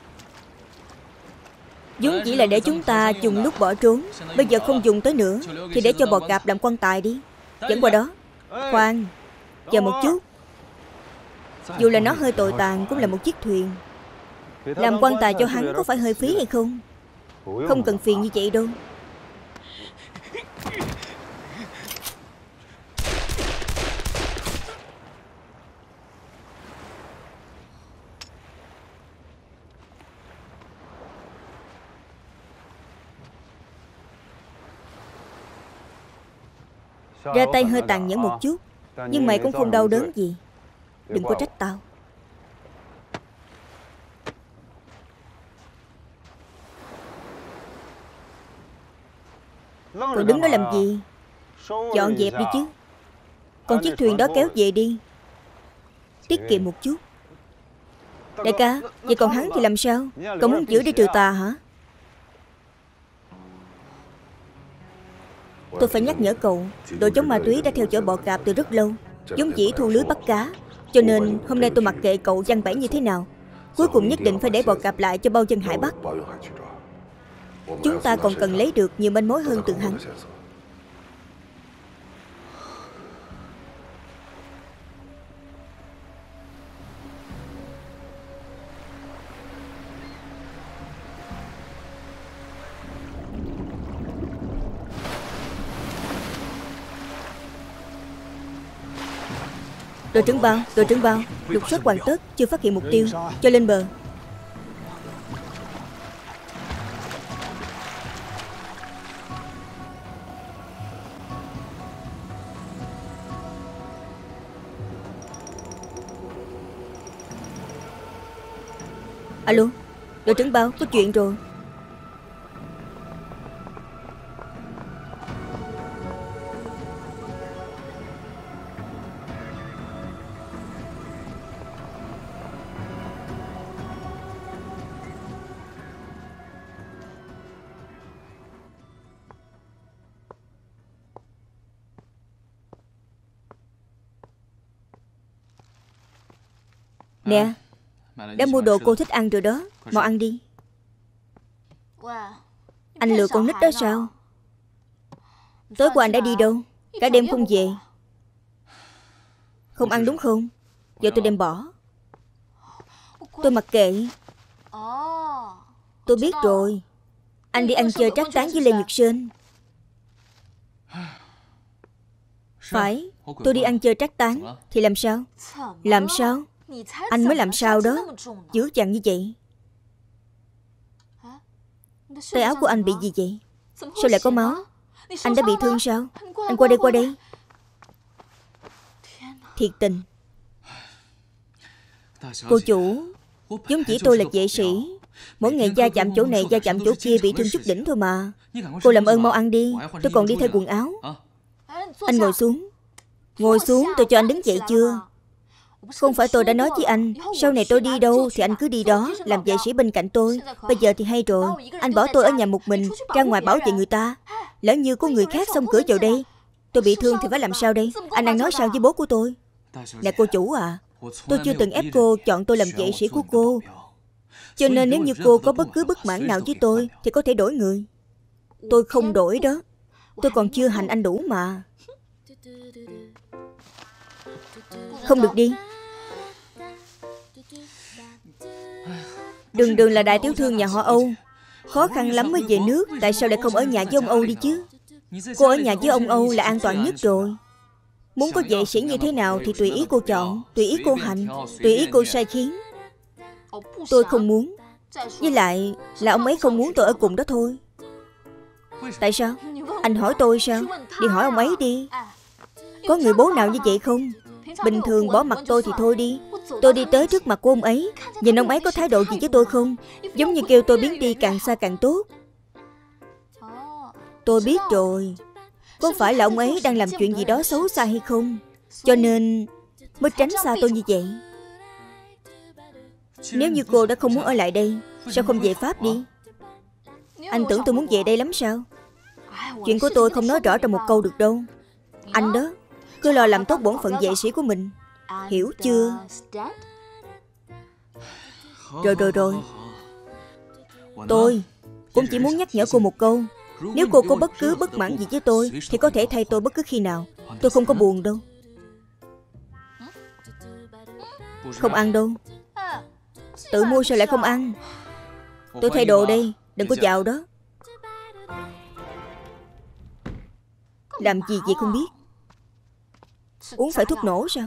Vốn chỉ là để chúng ta dùng lúc bỏ trốn. Bây giờ không dùng tới nữa thì để cho Bò Cạp làm quan tài đi. Dẫn qua đó. Khoan, chờ một chút. Dù là nó hơi tồi tàn cũng là một chiếc thuyền. Làm quan tài cho hắn có phải hơi phí hay không? Không cần phiền như vậy đâu. Ra tay hơi tàn nhẫn một chút, nhưng mày cũng không đau đớn gì. Đừng có trách tao. Cậu đứng đó làm gì? Dọn dẹp đi chứ. Còn chiếc thuyền đó kéo về đi. Tiết kiệm một chút. Đại ca, vậy còn hắn thì làm sao? Cậu muốn giữ để trừ tà hả? Tôi phải nhắc nhở cậu, đội chống ma túy đã theo dõi Bò Cạp từ rất lâu. Giống chỉ thu lưới bắt cá, cho nên hôm nay tôi mặc kệ cậu giăng bẫy như thế nào. Cuối cùng nhất định phải để Bò Cạp lại cho Bao Chân Hải bắt. Chúng ta còn cần lấy được nhiều manh mối hơn từ hắn. Đội trưởng Bao, đội trưởng Bao, lục soát hoàn tất, chưa phát hiện mục tiêu, cho lên bờ. Alo, đội trưởng Bao, có chuyện rồi. Nè, đã mua đồ cô thích ăn rồi đó. Mau ăn đi. Anh lừa con nít đó sao? Tối qua anh đã đi đâu? Cả đêm không về. Không ăn đúng không? Giờ tôi đem bỏ. Tôi mặc kệ. Tôi biết rồi. Anh đi ăn chơi trác tán với Lê Nhược Sơn. Phải, tôi đi ăn chơi trác tán thì làm sao? Làm sao? Anh mới làm sao đó. Dữ dằn như vậy. Tay áo của anh bị gì vậy? Sao lại có máu? Anh đã bị thương sao? Anh qua đây, qua đây. Thiệt tình. Cô chủ, giống chỉ tôi là vệ sĩ. Mỗi ngày da chạm chỗ này, da chạm chỗ kia, bị thương chút đỉnh thôi mà. Cô làm ơn mau ăn đi. Tôi còn đi thay quần áo. Anh ngồi xuống. Ngồi xuống, tôi cho anh đứng dậy chưa? Không phải tôi đã nói với anh, sau này tôi đi đâu thì anh cứ đi đó, làm vệ sĩ bên cạnh tôi. Bây giờ thì hay rồi. Anh bỏ tôi ở nhà một mình, ra ngoài bảo vệ người ta. Lỡ như có người khác xông cửa vào đây, tôi bị thương thì phải làm sao đây? Anh đang nói sao với bố của tôi? Nè cô chủ à, tôi chưa từng ép cô chọn tôi làm vệ sĩ của cô. Cho nên nếu như cô có bất cứ bất mãn nào với tôi thì có thể đổi người. Tôi không đổi đó. Tôi còn chưa hành anh đủ mà. Không được đi. Đường đường là đại tiểu thương nhà họ Âu, khó khăn lắm mới về nước. Tại sao lại không ở nhà với ông Âu đi chứ? Cô ở nhà với ông Âu là an toàn nhất rồi. Muốn có vệ sĩ như thế nào thì tùy ý cô chọn, tùy ý cô hành, tùy ý cô sai khiến. Tôi không muốn. Với lại là ông ấy không muốn tôi ở cùng đó thôi. Tại sao? Anh hỏi tôi sao? Đi hỏi ông ấy đi. Có người bố nào như vậy không? Bình thường bỏ mặt tôi thì thôi đi. Tôi đi tới trước mặt của ông ấy, nhìn ông ấy có thái độ gì với tôi không? Giống như kêu tôi biến đi càng xa càng tốt. Tôi biết rồi. Có phải là ông ấy đang làm chuyện gì đó xấu xa hay không? Cho nên mới tránh xa tôi như vậy. Nếu như cô đã không muốn ở lại đây, sao không về Pháp đi? Anh tưởng tôi muốn về đây lắm sao? Chuyện của tôi không nói rõ trong một câu được đâu. Anh đó cứ lo làm tốt bổn phận vệ sĩ của mình. Hiểu chưa? Rồi rồi rồi. Tôi cũng chỉ muốn nhắc nhở cô một câu. Nếu cô có bất cứ bất mãn gì với tôi thì có thể thay tôi bất cứ khi nào. Tôi không có buồn đâu. Không ăn đâu. Tự mua sao lại không ăn? Tôi thay đồ đây. Đừng có chào đó. Làm gì vậy không biết? Uống phải thuốc nổ sao?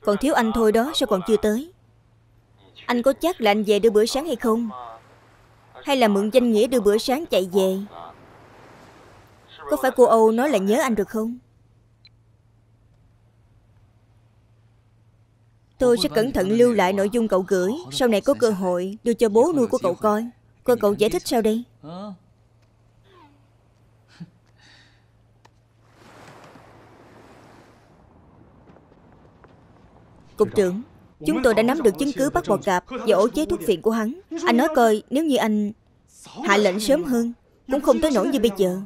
Còn thiếu anh thôi đó, sao còn chưa tới? Anh có chắc là anh về đưa bữa sáng hay không? Hay là mượn danh nghĩa đưa bữa sáng chạy về? Có phải cô Âu nói là nhớ anh được không? Tôi sẽ cẩn thận lưu lại nội dung cậu gửi. Sau này có cơ hội đưa cho bố nuôi của cậu coi. Coi cậu giải thích sao đây? Cục trưởng, chúng tôi đã nắm được chứng cứ bắt bọ cạp và ổ chế thuốc phiện của hắn. Anh nói coi, nếu như anh hạ lệnh sớm hơn cũng không tới nỗi như bây giờ.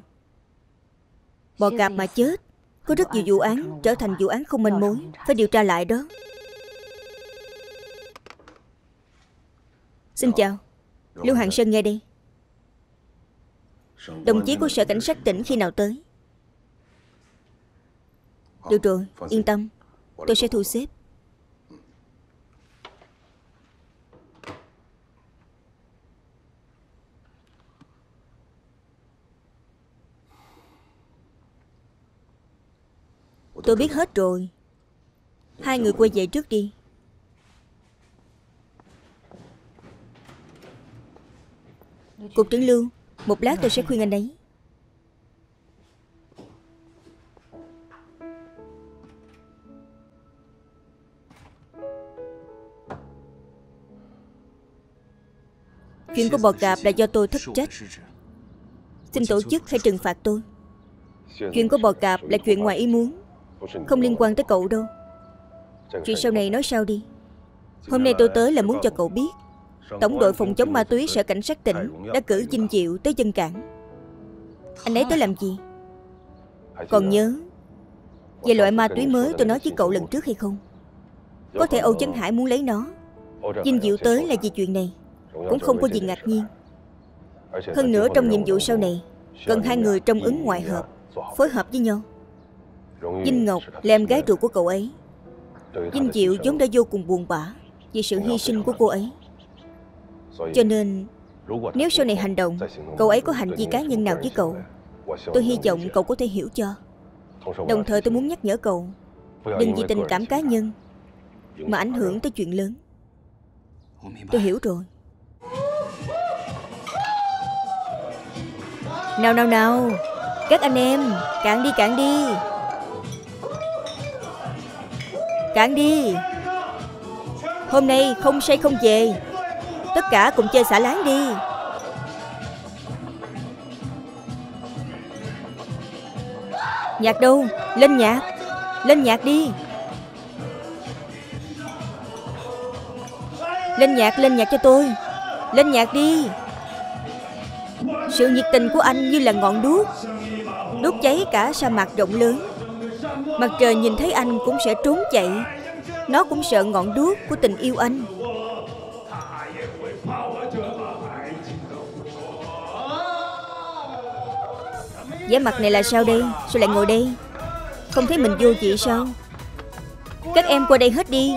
Bọ cạp mà chết, có rất nhiều vụ án trở thành vụ án không manh mối, phải điều tra lại đó. Xin chào, Lưu Hạng Sơn nghe đây. Đồng chí của Sở Cảnh sát tỉnh khi nào tới? Được rồi, yên tâm, tôi sẽ thu xếp. Tôi biết hết rồi. Hai người quay về trước đi. Cục trưởng Lương, một lát tôi sẽ khuyên anh ấy. Chuyện của bò cạp là do tôi thất trách. Xin tổ chức hãy trừng phạt tôi. Chuyện của bò cạp là chuyện ngoài ý muốn, không liên quan tới cậu đâu. Chuyện sau này nói sau đi. Hôm nay tôi tới là muốn cho cậu biết, Tổng đội phòng chống ma túy Sở Cảnh sát tỉnh đã cử Vinh Diệu tới Vân Cảng. Anh ấy tới làm gì? Còn nhớ về loại ma túy mới tôi nói với cậu lần trước hay không? Có thể Âu Chấn Hải muốn lấy nó. Vinh Diệu tới là vì chuyện này, cũng không có gì ngạc nhiên. Hơn nữa trong nhiệm vụ sau này cần hai người trong ứng ngoại hợp, phối hợp với nhau. Vinh Ngọc là em gái ruột của cậu ấy. Vinh Diệu vốn đã vô cùng buồn bã vì sự hy sinh của cô ấy. Cho nên nếu sau này hành động, cậu ấy có hành vi cá nhân nào với cậu, tôi hy vọng cậu có thể hiểu cho. Đồng thời tôi muốn nhắc nhở cậu, đừng vì tình cảm cá nhân mà ảnh hưởng tới chuyện lớn. Tôi hiểu rồi. Nào nào nào, các anh em, cạn đi cạn đi. Cạn đi. Hôm nay không say không về. Tất cả cùng chơi xả láng đi. Nhạc đâu? Lên nhạc. Lên nhạc đi. Lên nhạc, lên nhạc cho tôi. Lên nhạc đi. Sự nhiệt tình của anh như là ngọn đuốc, đốt cháy cả sa mạc rộng lớn. Mặt trời nhìn thấy anh cũng sẽ trốn chạy. Nó cũng sợ ngọn đuốc của tình yêu anh. Vẻ mặt này là sao đây? Sao lại ngồi đây? Không thấy mình vô vị sao? Các em qua đây hết đi.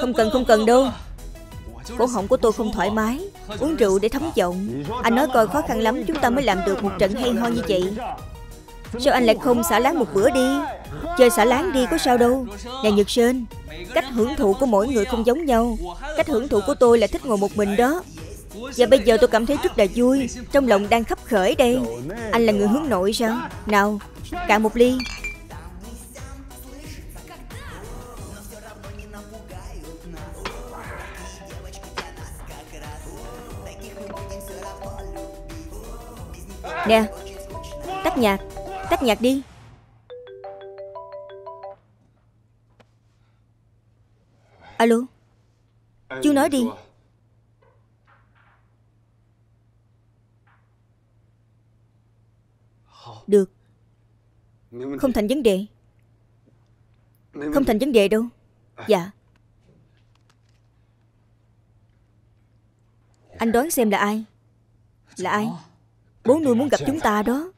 Không cần không cần đâu. Cổ họng của tôi không thoải mái. Uống rượu để thấm giọng. Anh nói coi khó khăn lắm chúng ta mới làm được một trận hay ho như vậy. Sao anh lại không xả láng một bữa đi? Chơi xả láng đi có sao đâu. Nè Nhược Sơn, cách hưởng thụ của mỗi người không giống nhau. Cách hưởng thụ của tôi là thích ngồi một mình đó. Và bây giờ tôi cảm thấy rất là vui. Trong lòng đang khắp khởi đây. Anh là người hướng nội sao? Nào, cạn một ly. Nè, tắt nhạc. Tắt nhạc đi. Alo, chú nói đi. Được. Không thành vấn đề. Không thành vấn đề đâu. Dạ. Anh đoán xem là ai? Là ai? Bố nuôi muốn gặp chúng ta đó.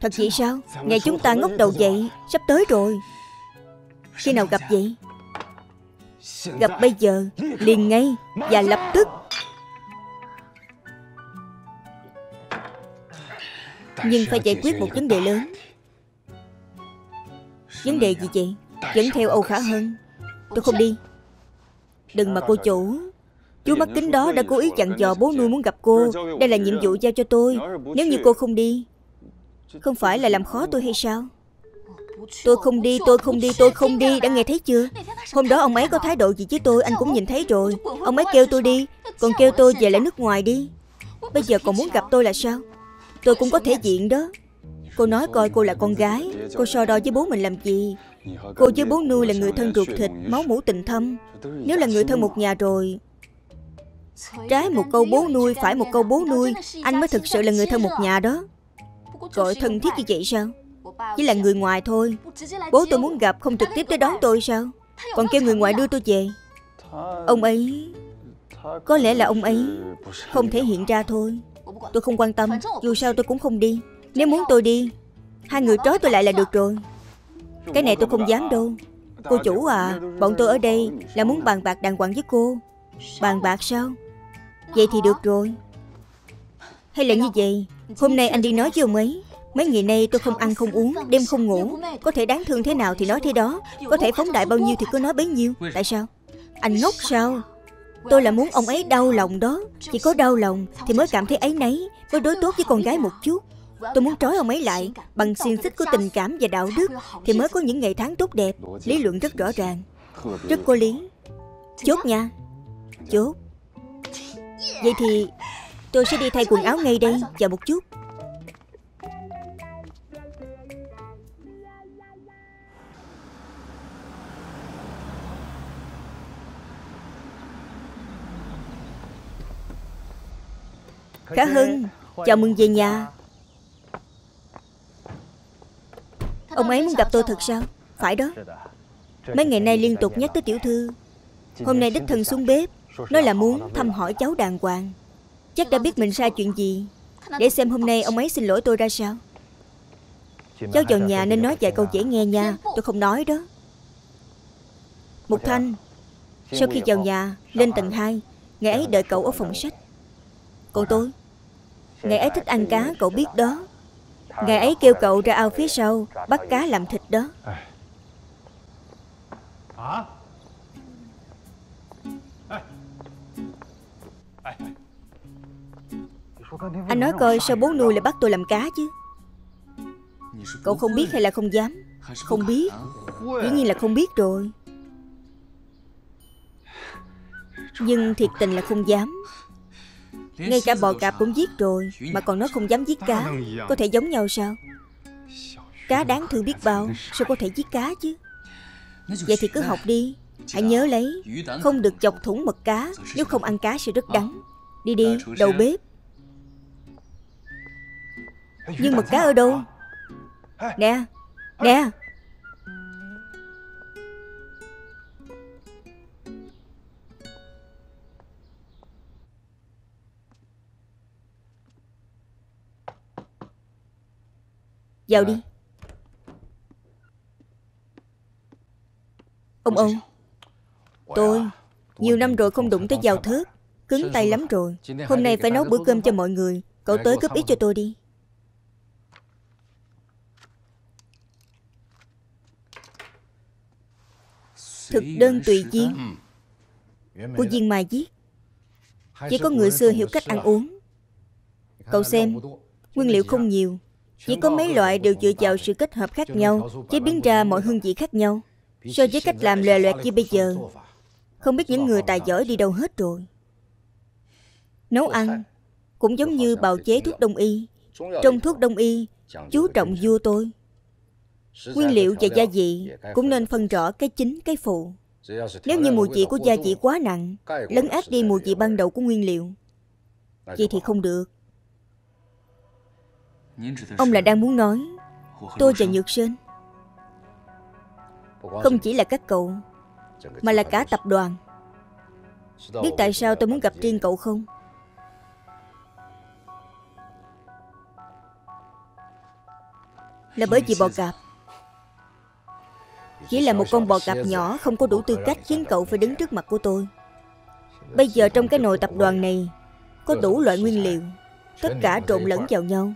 Thật vậy sao? Ngày chúng ta ngóc đầu dậy sắp tới rồi. Khi nào gặp vậy? Gặp bây giờ, liền ngay và lập tức. Nhưng phải giải quyết một vấn đề lớn. Vấn đề gì vậy? Dẫn theo Âu Khả Hân. Tôi không đi. Đừng mà cô chủ. Chú mắt kính đó đã cố ý dặn dò bố nuôi muốn gặp cô. Đây là nhiệm vụ giao cho tôi. Nếu như cô không đi, không phải là làm khó tôi hay sao? Tôi không đi, tôi không đi, tôi không đi. Đã nghe thấy chưa? Hôm đó ông ấy có thái độ gì với tôi, anh cũng nhìn thấy rồi. Ông ấy kêu tôi đi, còn kêu tôi về lại nước ngoài đi. Bây giờ còn muốn gặp tôi là sao? Tôi cũng có thể diện đó. Cô nói coi cô là con gái, cô so đo với bố mình làm gì? Cô với bố nuôi là người thân ruột thịt, máu mủ tình thâm. Nếu là người thân một nhà rồi, trái một câu bố nuôi, phải một câu bố nuôi, anh mới thực sự là người thân một nhà đó. Gọi thân thiết như vậy sao? Chỉ là người ngoài thôi. Bố tôi muốn gặp không trực tiếp tới đón tôi sao? Còn kêu người ngoài đưa tôi về. Ông ấy, có lẽ là ông ấy không thể hiện ra thôi. Tôi không quan tâm. Dù sao tôi cũng không đi. Nếu muốn tôi đi, hai người trói tôi lại là được rồi. Cái này tôi không dám đâu. Cô chủ à, bọn tôi ở đây là muốn bàn bạc đàng hoàng với cô. Bàn bạc sao? Vậy thì được rồi. Hay là như vậy, hôm nay anh đi nói với ông ấy. Mấy ngày nay tôi không ăn không uống, đêm không ngủ. Có thể đáng thương thế nào thì nói thế đó. Có thể phóng đại bao nhiêu thì cứ nói bấy nhiêu. Tại sao? Anh ngốc sao? Tôi là muốn ông ấy đau lòng đó. Chỉ có đau lòng thì mới cảm thấy áy náy, mới đối tốt với con gái một chút. Tôi muốn trói ông ấy lại bằng xiềng xích của tình cảm và đạo đức thì mới có những ngày tháng tốt đẹp. Lý luận rất rõ ràng, rất có lý. Chốt nha. Chốt. Vậy thì tôi sẽ đi thay quần áo ngay đây. Chờ một chút. Khả Hưng, chào mừng về nhà. Ông ấy muốn gặp tôi thật sao? Phải đó. Mấy ngày nay liên tục nhắc tới tiểu thư. Hôm nay đích thân xuống bếp, nói là muốn thăm hỏi cháu đàng hoàng. Chắc đã biết mình sai chuyện gì. Để xem hôm nay ông ấy xin lỗi tôi ra sao. Cháu vào nhà nên nói vài câu dễ nghe nha. Tôi không nói đó. Mục Thanh, sau khi vào nhà lên tầng hai, ngày ấy đợi cậu ở phòng sách. Còn tôi, ngày ấy thích ăn cá, cậu biết đó. Ngày ấy kêu cậu ra ao phía sau bắt cá làm thịt đó. Anh nói coi, sao bố nuôi lại bắt tôi làm cá chứ? Cậu không biết hay là không dám? Không biết. Dĩ nhiên là không biết rồi. Nhưng thiệt tình là không dám. Ngay cả bò cạp cũng giết rồi, mà còn nói không dám giết cá. Có thể giống nhau sao? Cá đáng thương biết bao, sao có thể giết cá chứ? Vậy thì cứ học đi. Hãy nhớ lấy, không được chọc thủng mật cá. Nếu không ăn cá sẽ rất đắng. Đi đi, đầu bếp. Nhưng mật cá ở đâu? Nè, nè. Vào đi. Ông Âu, tôi nhiều năm rồi không đụng tới dao thớt, cứng tay lắm rồi. Hôm nay phải nấu bữa cơm cho mọi người. Cậu tới cướp ít cho tôi đi. Thực đơn tùy duyên, của duyên mà viết. Chỉ có người xưa hiểu cách ăn uống. Cậu xem, nguyên liệu không nhiều, chỉ có mấy loại đều dựa vào sự kết hợp khác nhau, chế biến ra mọi hương vị khác nhau. So với cách làm lòe loẹt như bây giờ, không biết những người tài giỏi đi đâu hết rồi. Nấu ăn cũng giống như bào chế thuốc đông y. Trong thuốc đông y chú trọng vua tôi. Nguyên liệu và gia vị cũng nên phân rõ cái chính, cái phụ. Nếu như mùi vị của gia vị quá nặng, lấn át đi mùi vị ban đầu của nguyên liệu, vậy thì không được. Ông là đang muốn nói tôi và Nhược Sơn? Không chỉ là các cậu, mà là cả tập đoàn. Biết tại sao tôi muốn gặp riêng cậu không? Là bởi vì bò cạp. Chỉ là một con bò cạp nhỏ không có đủ tư cách khiến cậu phải đứng trước mặt của tôi. Bây giờ trong cái nồi tập đoàn này có đủ loại nguyên liệu, tất cả trộn lẫn vào nhau.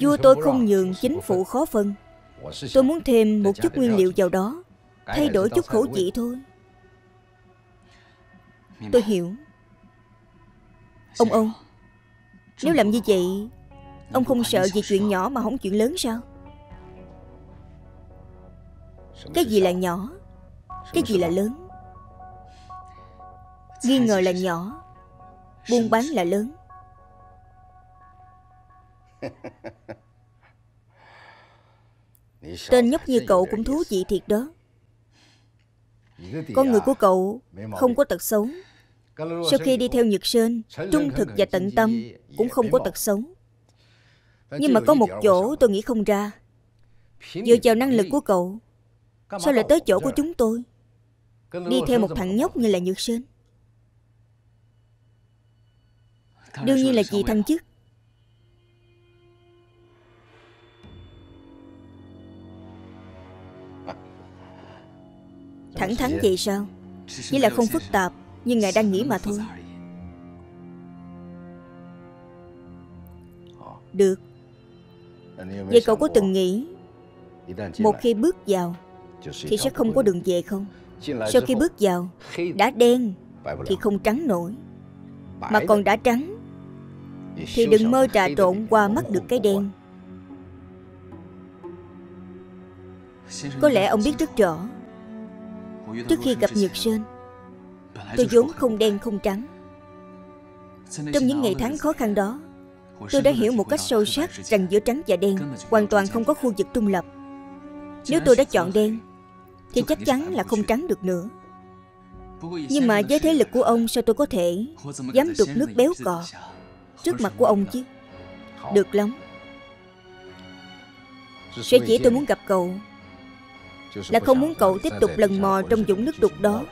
Vua tôi không nhường chính phủ khó phân. Tôi muốn thêm một chút nguyên liệu vào đó, thay đổi chút khẩu vị thôi. Tôi hiểu. Ông Âu, nếu làm như vậy, ông không sợ vì chuyện nhỏ mà hỏng chuyện lớn sao? Cái gì là nhỏ? Cái gì là lớn? Nghi ngờ là nhỏ, buôn bán là lớn. Tên nhóc như cậu cũng thú vị thiệt đó. Con người của cậu không có tật xấu. Sau khi đi theo Nhật Sơn, trung thực và tận tâm, cũng không có tật xấu. Nhưng mà có một chỗ tôi nghĩ không ra. Dựa vào năng lực của cậu, sao lại tới chỗ của chúng tôi? Đi theo một thằng nhóc như là Nhật Sơn. Đương nhiên là chị thăng chức. Thẳng thắn vậy sao? Chỉ là không phức tạp, nhưng ngài đang nghĩ mà thôi. Được. Vậy cậu có từng nghĩ một khi bước vào thì sẽ không có đường về không? Sau khi bước vào, đã đen thì không trắng nổi, mà còn đã trắng thì đừng mơ trà trộn qua mắt được cái đen. Có lẽ ông biết rất rõ. Trước khi gặp Nhược Sơn, tôi vốn không đen không trắng. Trong những ngày tháng khó khăn đó, tôi đã hiểu một cách sâu sắc rằng giữa trắng và đen hoàn toàn không có khu vực trung lập. Nếu tôi đã chọn đen thì chắc chắn là không trắng được nữa. Nhưng mà với thế lực của ông, sao tôi có thể dám đục nước béo cò? trước mặt của ông chứ. Được lắm. Sở dĩ tôi muốn gặp cậu là không muốn cậu tiếp tục lần mò trong vũng nước đục đó.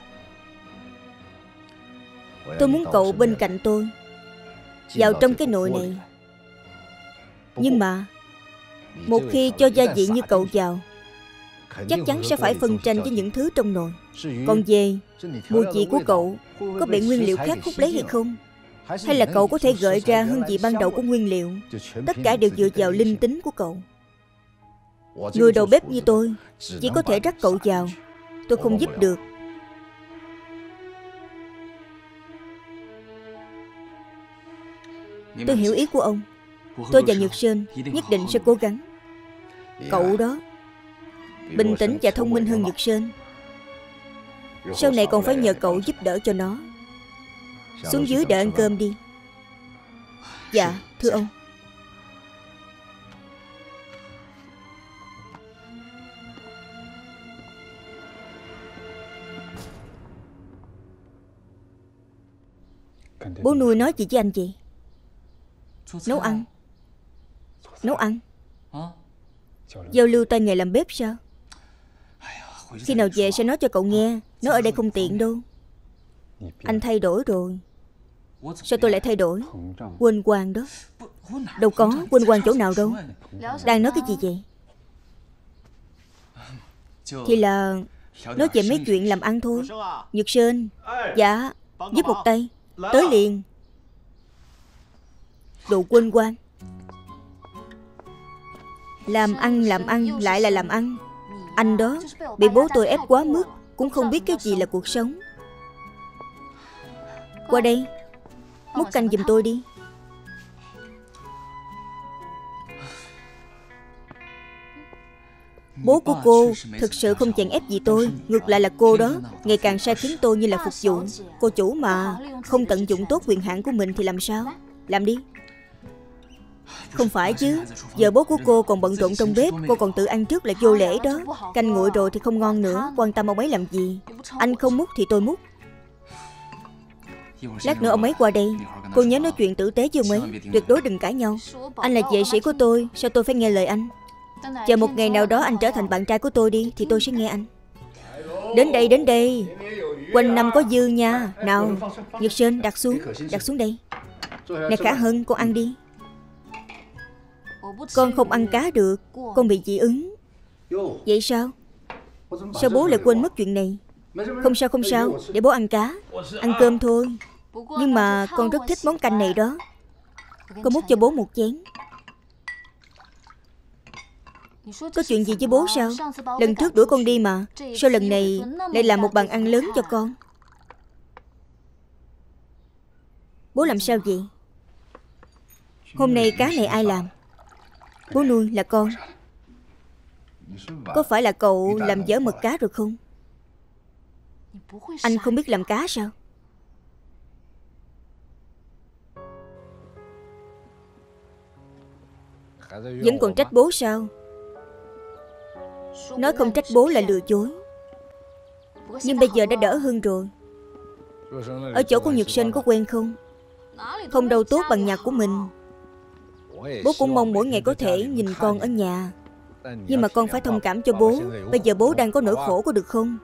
Tôi muốn cậu bên cạnh tôi, vào trong cái nồi này. Nhưng mà một khi cho gia vị như cậu vào, chắc chắn sẽ phải phân tranh với những thứ trong nồi. Còn về mùi vị của cậu có bị nguyên liệu khác hút lấy hay không, hay là cậu có thể gợi ra hương vị ban đầu của nguyên liệu, tất cả đều dựa vào linh tính của cậu. Người đầu bếp như tôi chỉ có thể rắc cậu vào, tôi không giúp được. Tôi hiểu ý của ông. Tôi và Nhược Sơn nhất định sẽ cố gắng. Cậu đó bình tĩnh và thông minh hơn Nhược Sơn, sau này còn phải nhờ cậu giúp đỡ cho nó. Xuống dưới đợi ăn cơm đi. Dạ, thưa ông. Bố nuôi nói gì với anh vậy? Nấu ăn. Nấu ăn giao lưu tay nghề làm bếp sao? Khi nào về sẽ nói cho cậu nghe. Nó ở đây không tiện đâu. Anh thay đổi rồi. Sao tôi lại thay đổi? Quên quang đó. Đâu có, quên quang chỗ nào đâu. Đang nói cái gì vậy? Thì là nói về mấy chuyện làm ăn thôi. Nhược Sơn, dạ, giúp một tay. Tới liền. Đồ quên quang. Làm ăn, làm ăn, lại là làm ăn. Anh đó bị bố tôi ép quá mức, cũng không biết cái gì là cuộc sống. Qua đây, múc canh giùm tôi đi. Bố của cô thực sự không chèn ép gì tôi. Ngược lại là cô đó ngày càng sai khiến tôi như là phục vụ. Cô chủ mà không tận dụng tốt quyền hạn của mình thì làm sao? Làm đi. Không phải chứ, giờ bố của cô còn bận rộn trong bếp, cô còn tự ăn trước là vô lễ đó. Canh nguội rồi thì không ngon nữa, quan tâm ông ấy làm gì. Anh không múc thì tôi múc. Lát nữa ông ấy qua đây, cô nhớ nói chuyện tử tế với ông ấy, tuyệt đối đừng cãi nhau. Anh là vệ sĩ của tôi, sao tôi phải nghe lời anh? Chờ một ngày nào đó anh trở thành bạn trai của tôi đi, thì tôi sẽ nghe anh. Đến đây, đến đây. Quanh năm có dư nha. Nào, Nhật Sơn, đặt xuống, đặt xuống đây. Nè Khả Hân, con ăn đi. Con không ăn cá được, con bị dị ứng. Vậy sao? Sao bố lại quên mất chuyện này? Không sao, không sao, để bố ăn cá. Ăn cơm thôi. Nhưng mà con rất thích món canh này đó. Con múc cho bố một chén. Có chuyện gì với bố sao? Lần trước đuổi con đi mà, sao lần này lại làm một bàn ăn lớn cho con? Bố làm sao vậy? Hôm nay cá này ai làm? Bố nuôi là con. Có phải là cậu làm dở mật cá rồi không? Anh không biết làm cá sao? Vẫn còn trách bố sao? Nói không trách bố là lừa dối. Nhưng bây giờ đã đỡ hơn rồi. Ở chỗ của Nhược Sinh có quen không? Không đâu tốt bằng nhà của mình. Bố cũng mong mỗi ngày có thể nhìn con ở nhà. Nhưng mà con phải thông cảm cho bố. Bây giờ bố đang có nỗi khổ có được không?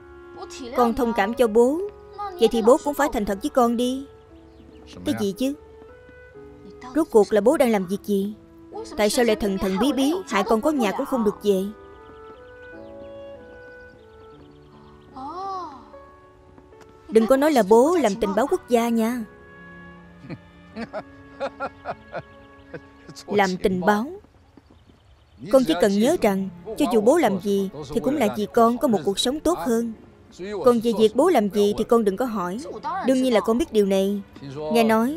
Con thông cảm cho bố. Vậy thì bố cũng phải thành thật với con đi. Cái gì chứ? Rốt cuộc là bố đang làm việc gì? Tại sao lại thần thần bí bí hại con có nhà cũng không được về? Đừng có nói là bố làm tình báo quốc gia nha. Làm tình báo. Con chỉ cần nhớ rằng cho dù bố làm gì thì cũng là vì con có một cuộc sống tốt hơn. Còn về việc bố làm gì thì con đừng có hỏi. Đương nhiên là con biết điều này. Nghe nói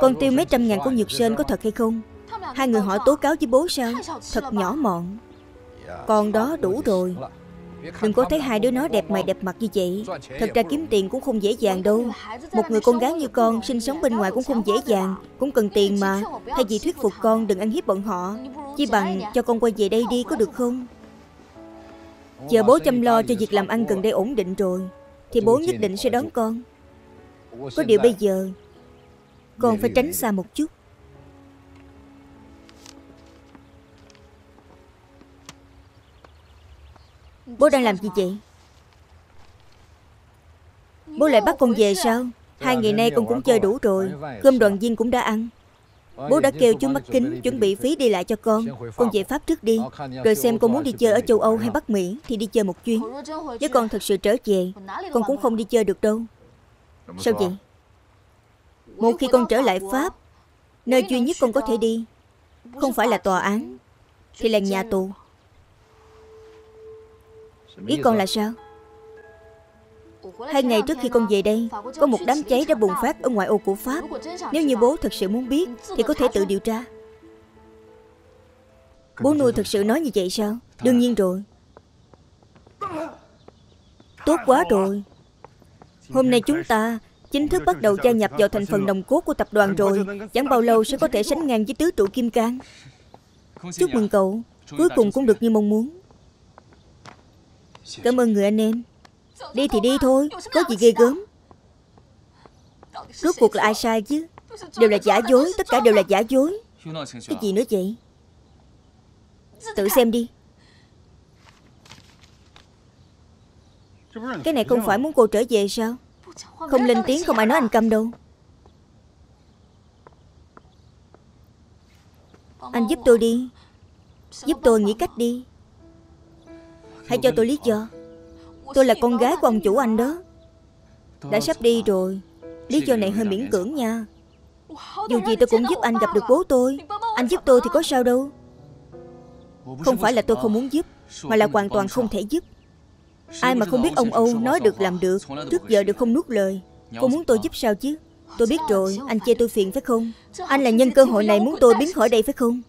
con tiêu mấy trăm ngàn của Nhược Sơn có thật hay không? Hai người họ tố cáo với bố sao? Thật nhỏ mọn. Con đó đủ rồi. Đừng có thấy hai đứa nó đẹp mày đẹp mặt như vậy. Thật ra kiếm tiền cũng không dễ dàng đâu. Một người con gái như con sinh sống bên ngoài cũng không dễ dàng, cũng cần tiền mà. Thay vì thuyết phục con đừng ăn hiếp bọn họ, chỉ bằng cho con quay về đây đi có được không? Chờ bố chăm lo cho việc làm ăn gần đây ổn định rồi thì bố nhất định sẽ đón con. Có điều bây giờ con phải tránh xa một chút. Bố đang làm gì vậy? Bố lại bắt con về sao? Hai ngày nay con cũng chơi đủ rồi. Cơm đoàn viên cũng đã ăn. Bố đã kêu chú mắt kính chuẩn bị phí đi lại cho con. Con về Pháp trước đi, rồi xem con muốn đi chơi ở châu Âu hay Bắc Mỹ thì đi chơi một chuyến. Nếu con thật sự trở về, con cũng không đi chơi được đâu. Sao vậy? Một khi con trở lại Pháp, nơi duy nhất con có thể đi không phải là tòa án thì là nhà tù. Ý con là sao? Hai ngày trước khi con về đây, có một đám cháy đã bùng phát ở ngoại ô của Pháp. Nếu như bố thật sự muốn biết thì có thể tự điều tra. Bố nuôi thật sự nói như vậy sao? Đương nhiên rồi. Tốt quá rồi. Hôm nay chúng ta chính thức bắt đầu gia nhập vào thành phần nòng cốt của tập đoàn rồi. Chẳng bao lâu sẽ có thể sánh ngang với tứ trụ kim cang. Chúc mừng cậu, cuối cùng cũng được như mong muốn. Cảm ơn người anh em. Đi thì đi thôi, có gì ghê gớm. Rốt cuộc là ai sai chứ? Đều là giả dối, tất cả đều là giả dối. Cái gì nữa vậy? Tự xem đi. Cái này không phải muốn cô trở về sao? Không lên tiếng không ai nói anh câm đâu. Anh giúp tôi đi. Giúp tôi nghĩ cách đi. Hãy cho tôi lý do. Tôi là con gái của ông chủ anh đó. Đã sắp đi rồi. Lý do này hơi miễn cưỡng nha. Dù gì tôi cũng giúp anh gặp được bố tôi. Anh giúp tôi thì có sao đâu. Không phải là tôi không muốn giúp, mà là hoàn toàn không thể giúp. Ai mà không biết ông Âu nói được làm được, trước giờ đều không nuốt lời. Cô muốn tôi giúp sao chứ? Tôi biết rồi, anh chê tôi phiền phải không? Anh là nhân cơ hội này muốn tôi biến khỏi đây phải không?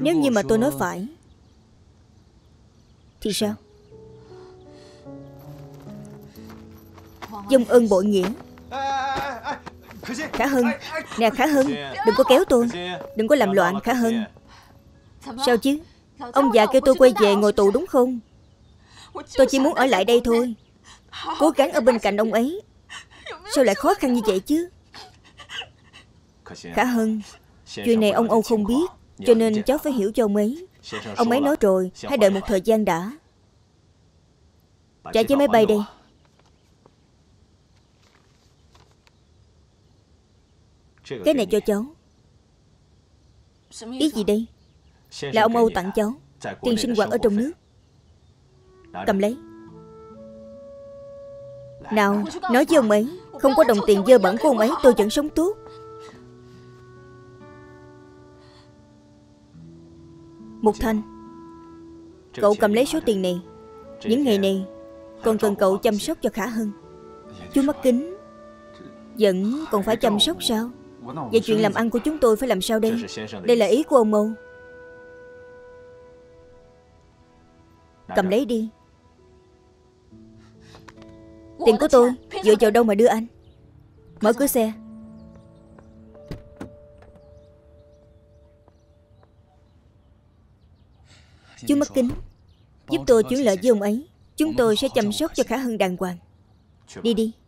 Nếu như mà tôi nói phải thì sao? Dung ơn bội nghĩa. Khả Hân, nè Khả Hân, đừng có kéo tôi. Đừng có làm loạn Khả Hân. Sao chứ? Ông già kêu tôi quay về ngồi tù đúng không? Tôi chỉ muốn ở lại đây thôi. Cố gắng ở bên cạnh ông ấy. Sao lại khó khăn như vậy chứ? Khả Hân, chuyện này ông Âu không biết, cho nên cháu phải hiểu cho ông ấy. Ông ấy nói rồi, hãy đợi một thời gian đã. Trả vé máy bay đi. Cái này cho cháu. Ý gì đây? Là ông Âu tặng cháu. Tiền sinh hoạt ở trong nước. Cầm lấy. Nào, nói với ông ấy, không có đồng tiền dơ bẩn của ông ấy tôi vẫn sống tốt. Mục Thanh, cậu cầm lấy số tiền này. Những ngày này còn cần cậu chăm sóc cho Khả Hân. Chú mắt kính vẫn còn phải chăm sóc sao? Vậy chuyện làm ăn của chúng tôi phải làm sao đây? Đây là ý của ông Âu. Cầm lấy đi. Tiền của tôi dựa vào đâu mà đưa anh? Mở cửa xe. Chú mắt kính, giúp tôi chuyển lời với ông ấy. Chúng tôi sẽ chăm sóc cho Khả Hân đàng hoàng. Đi đi.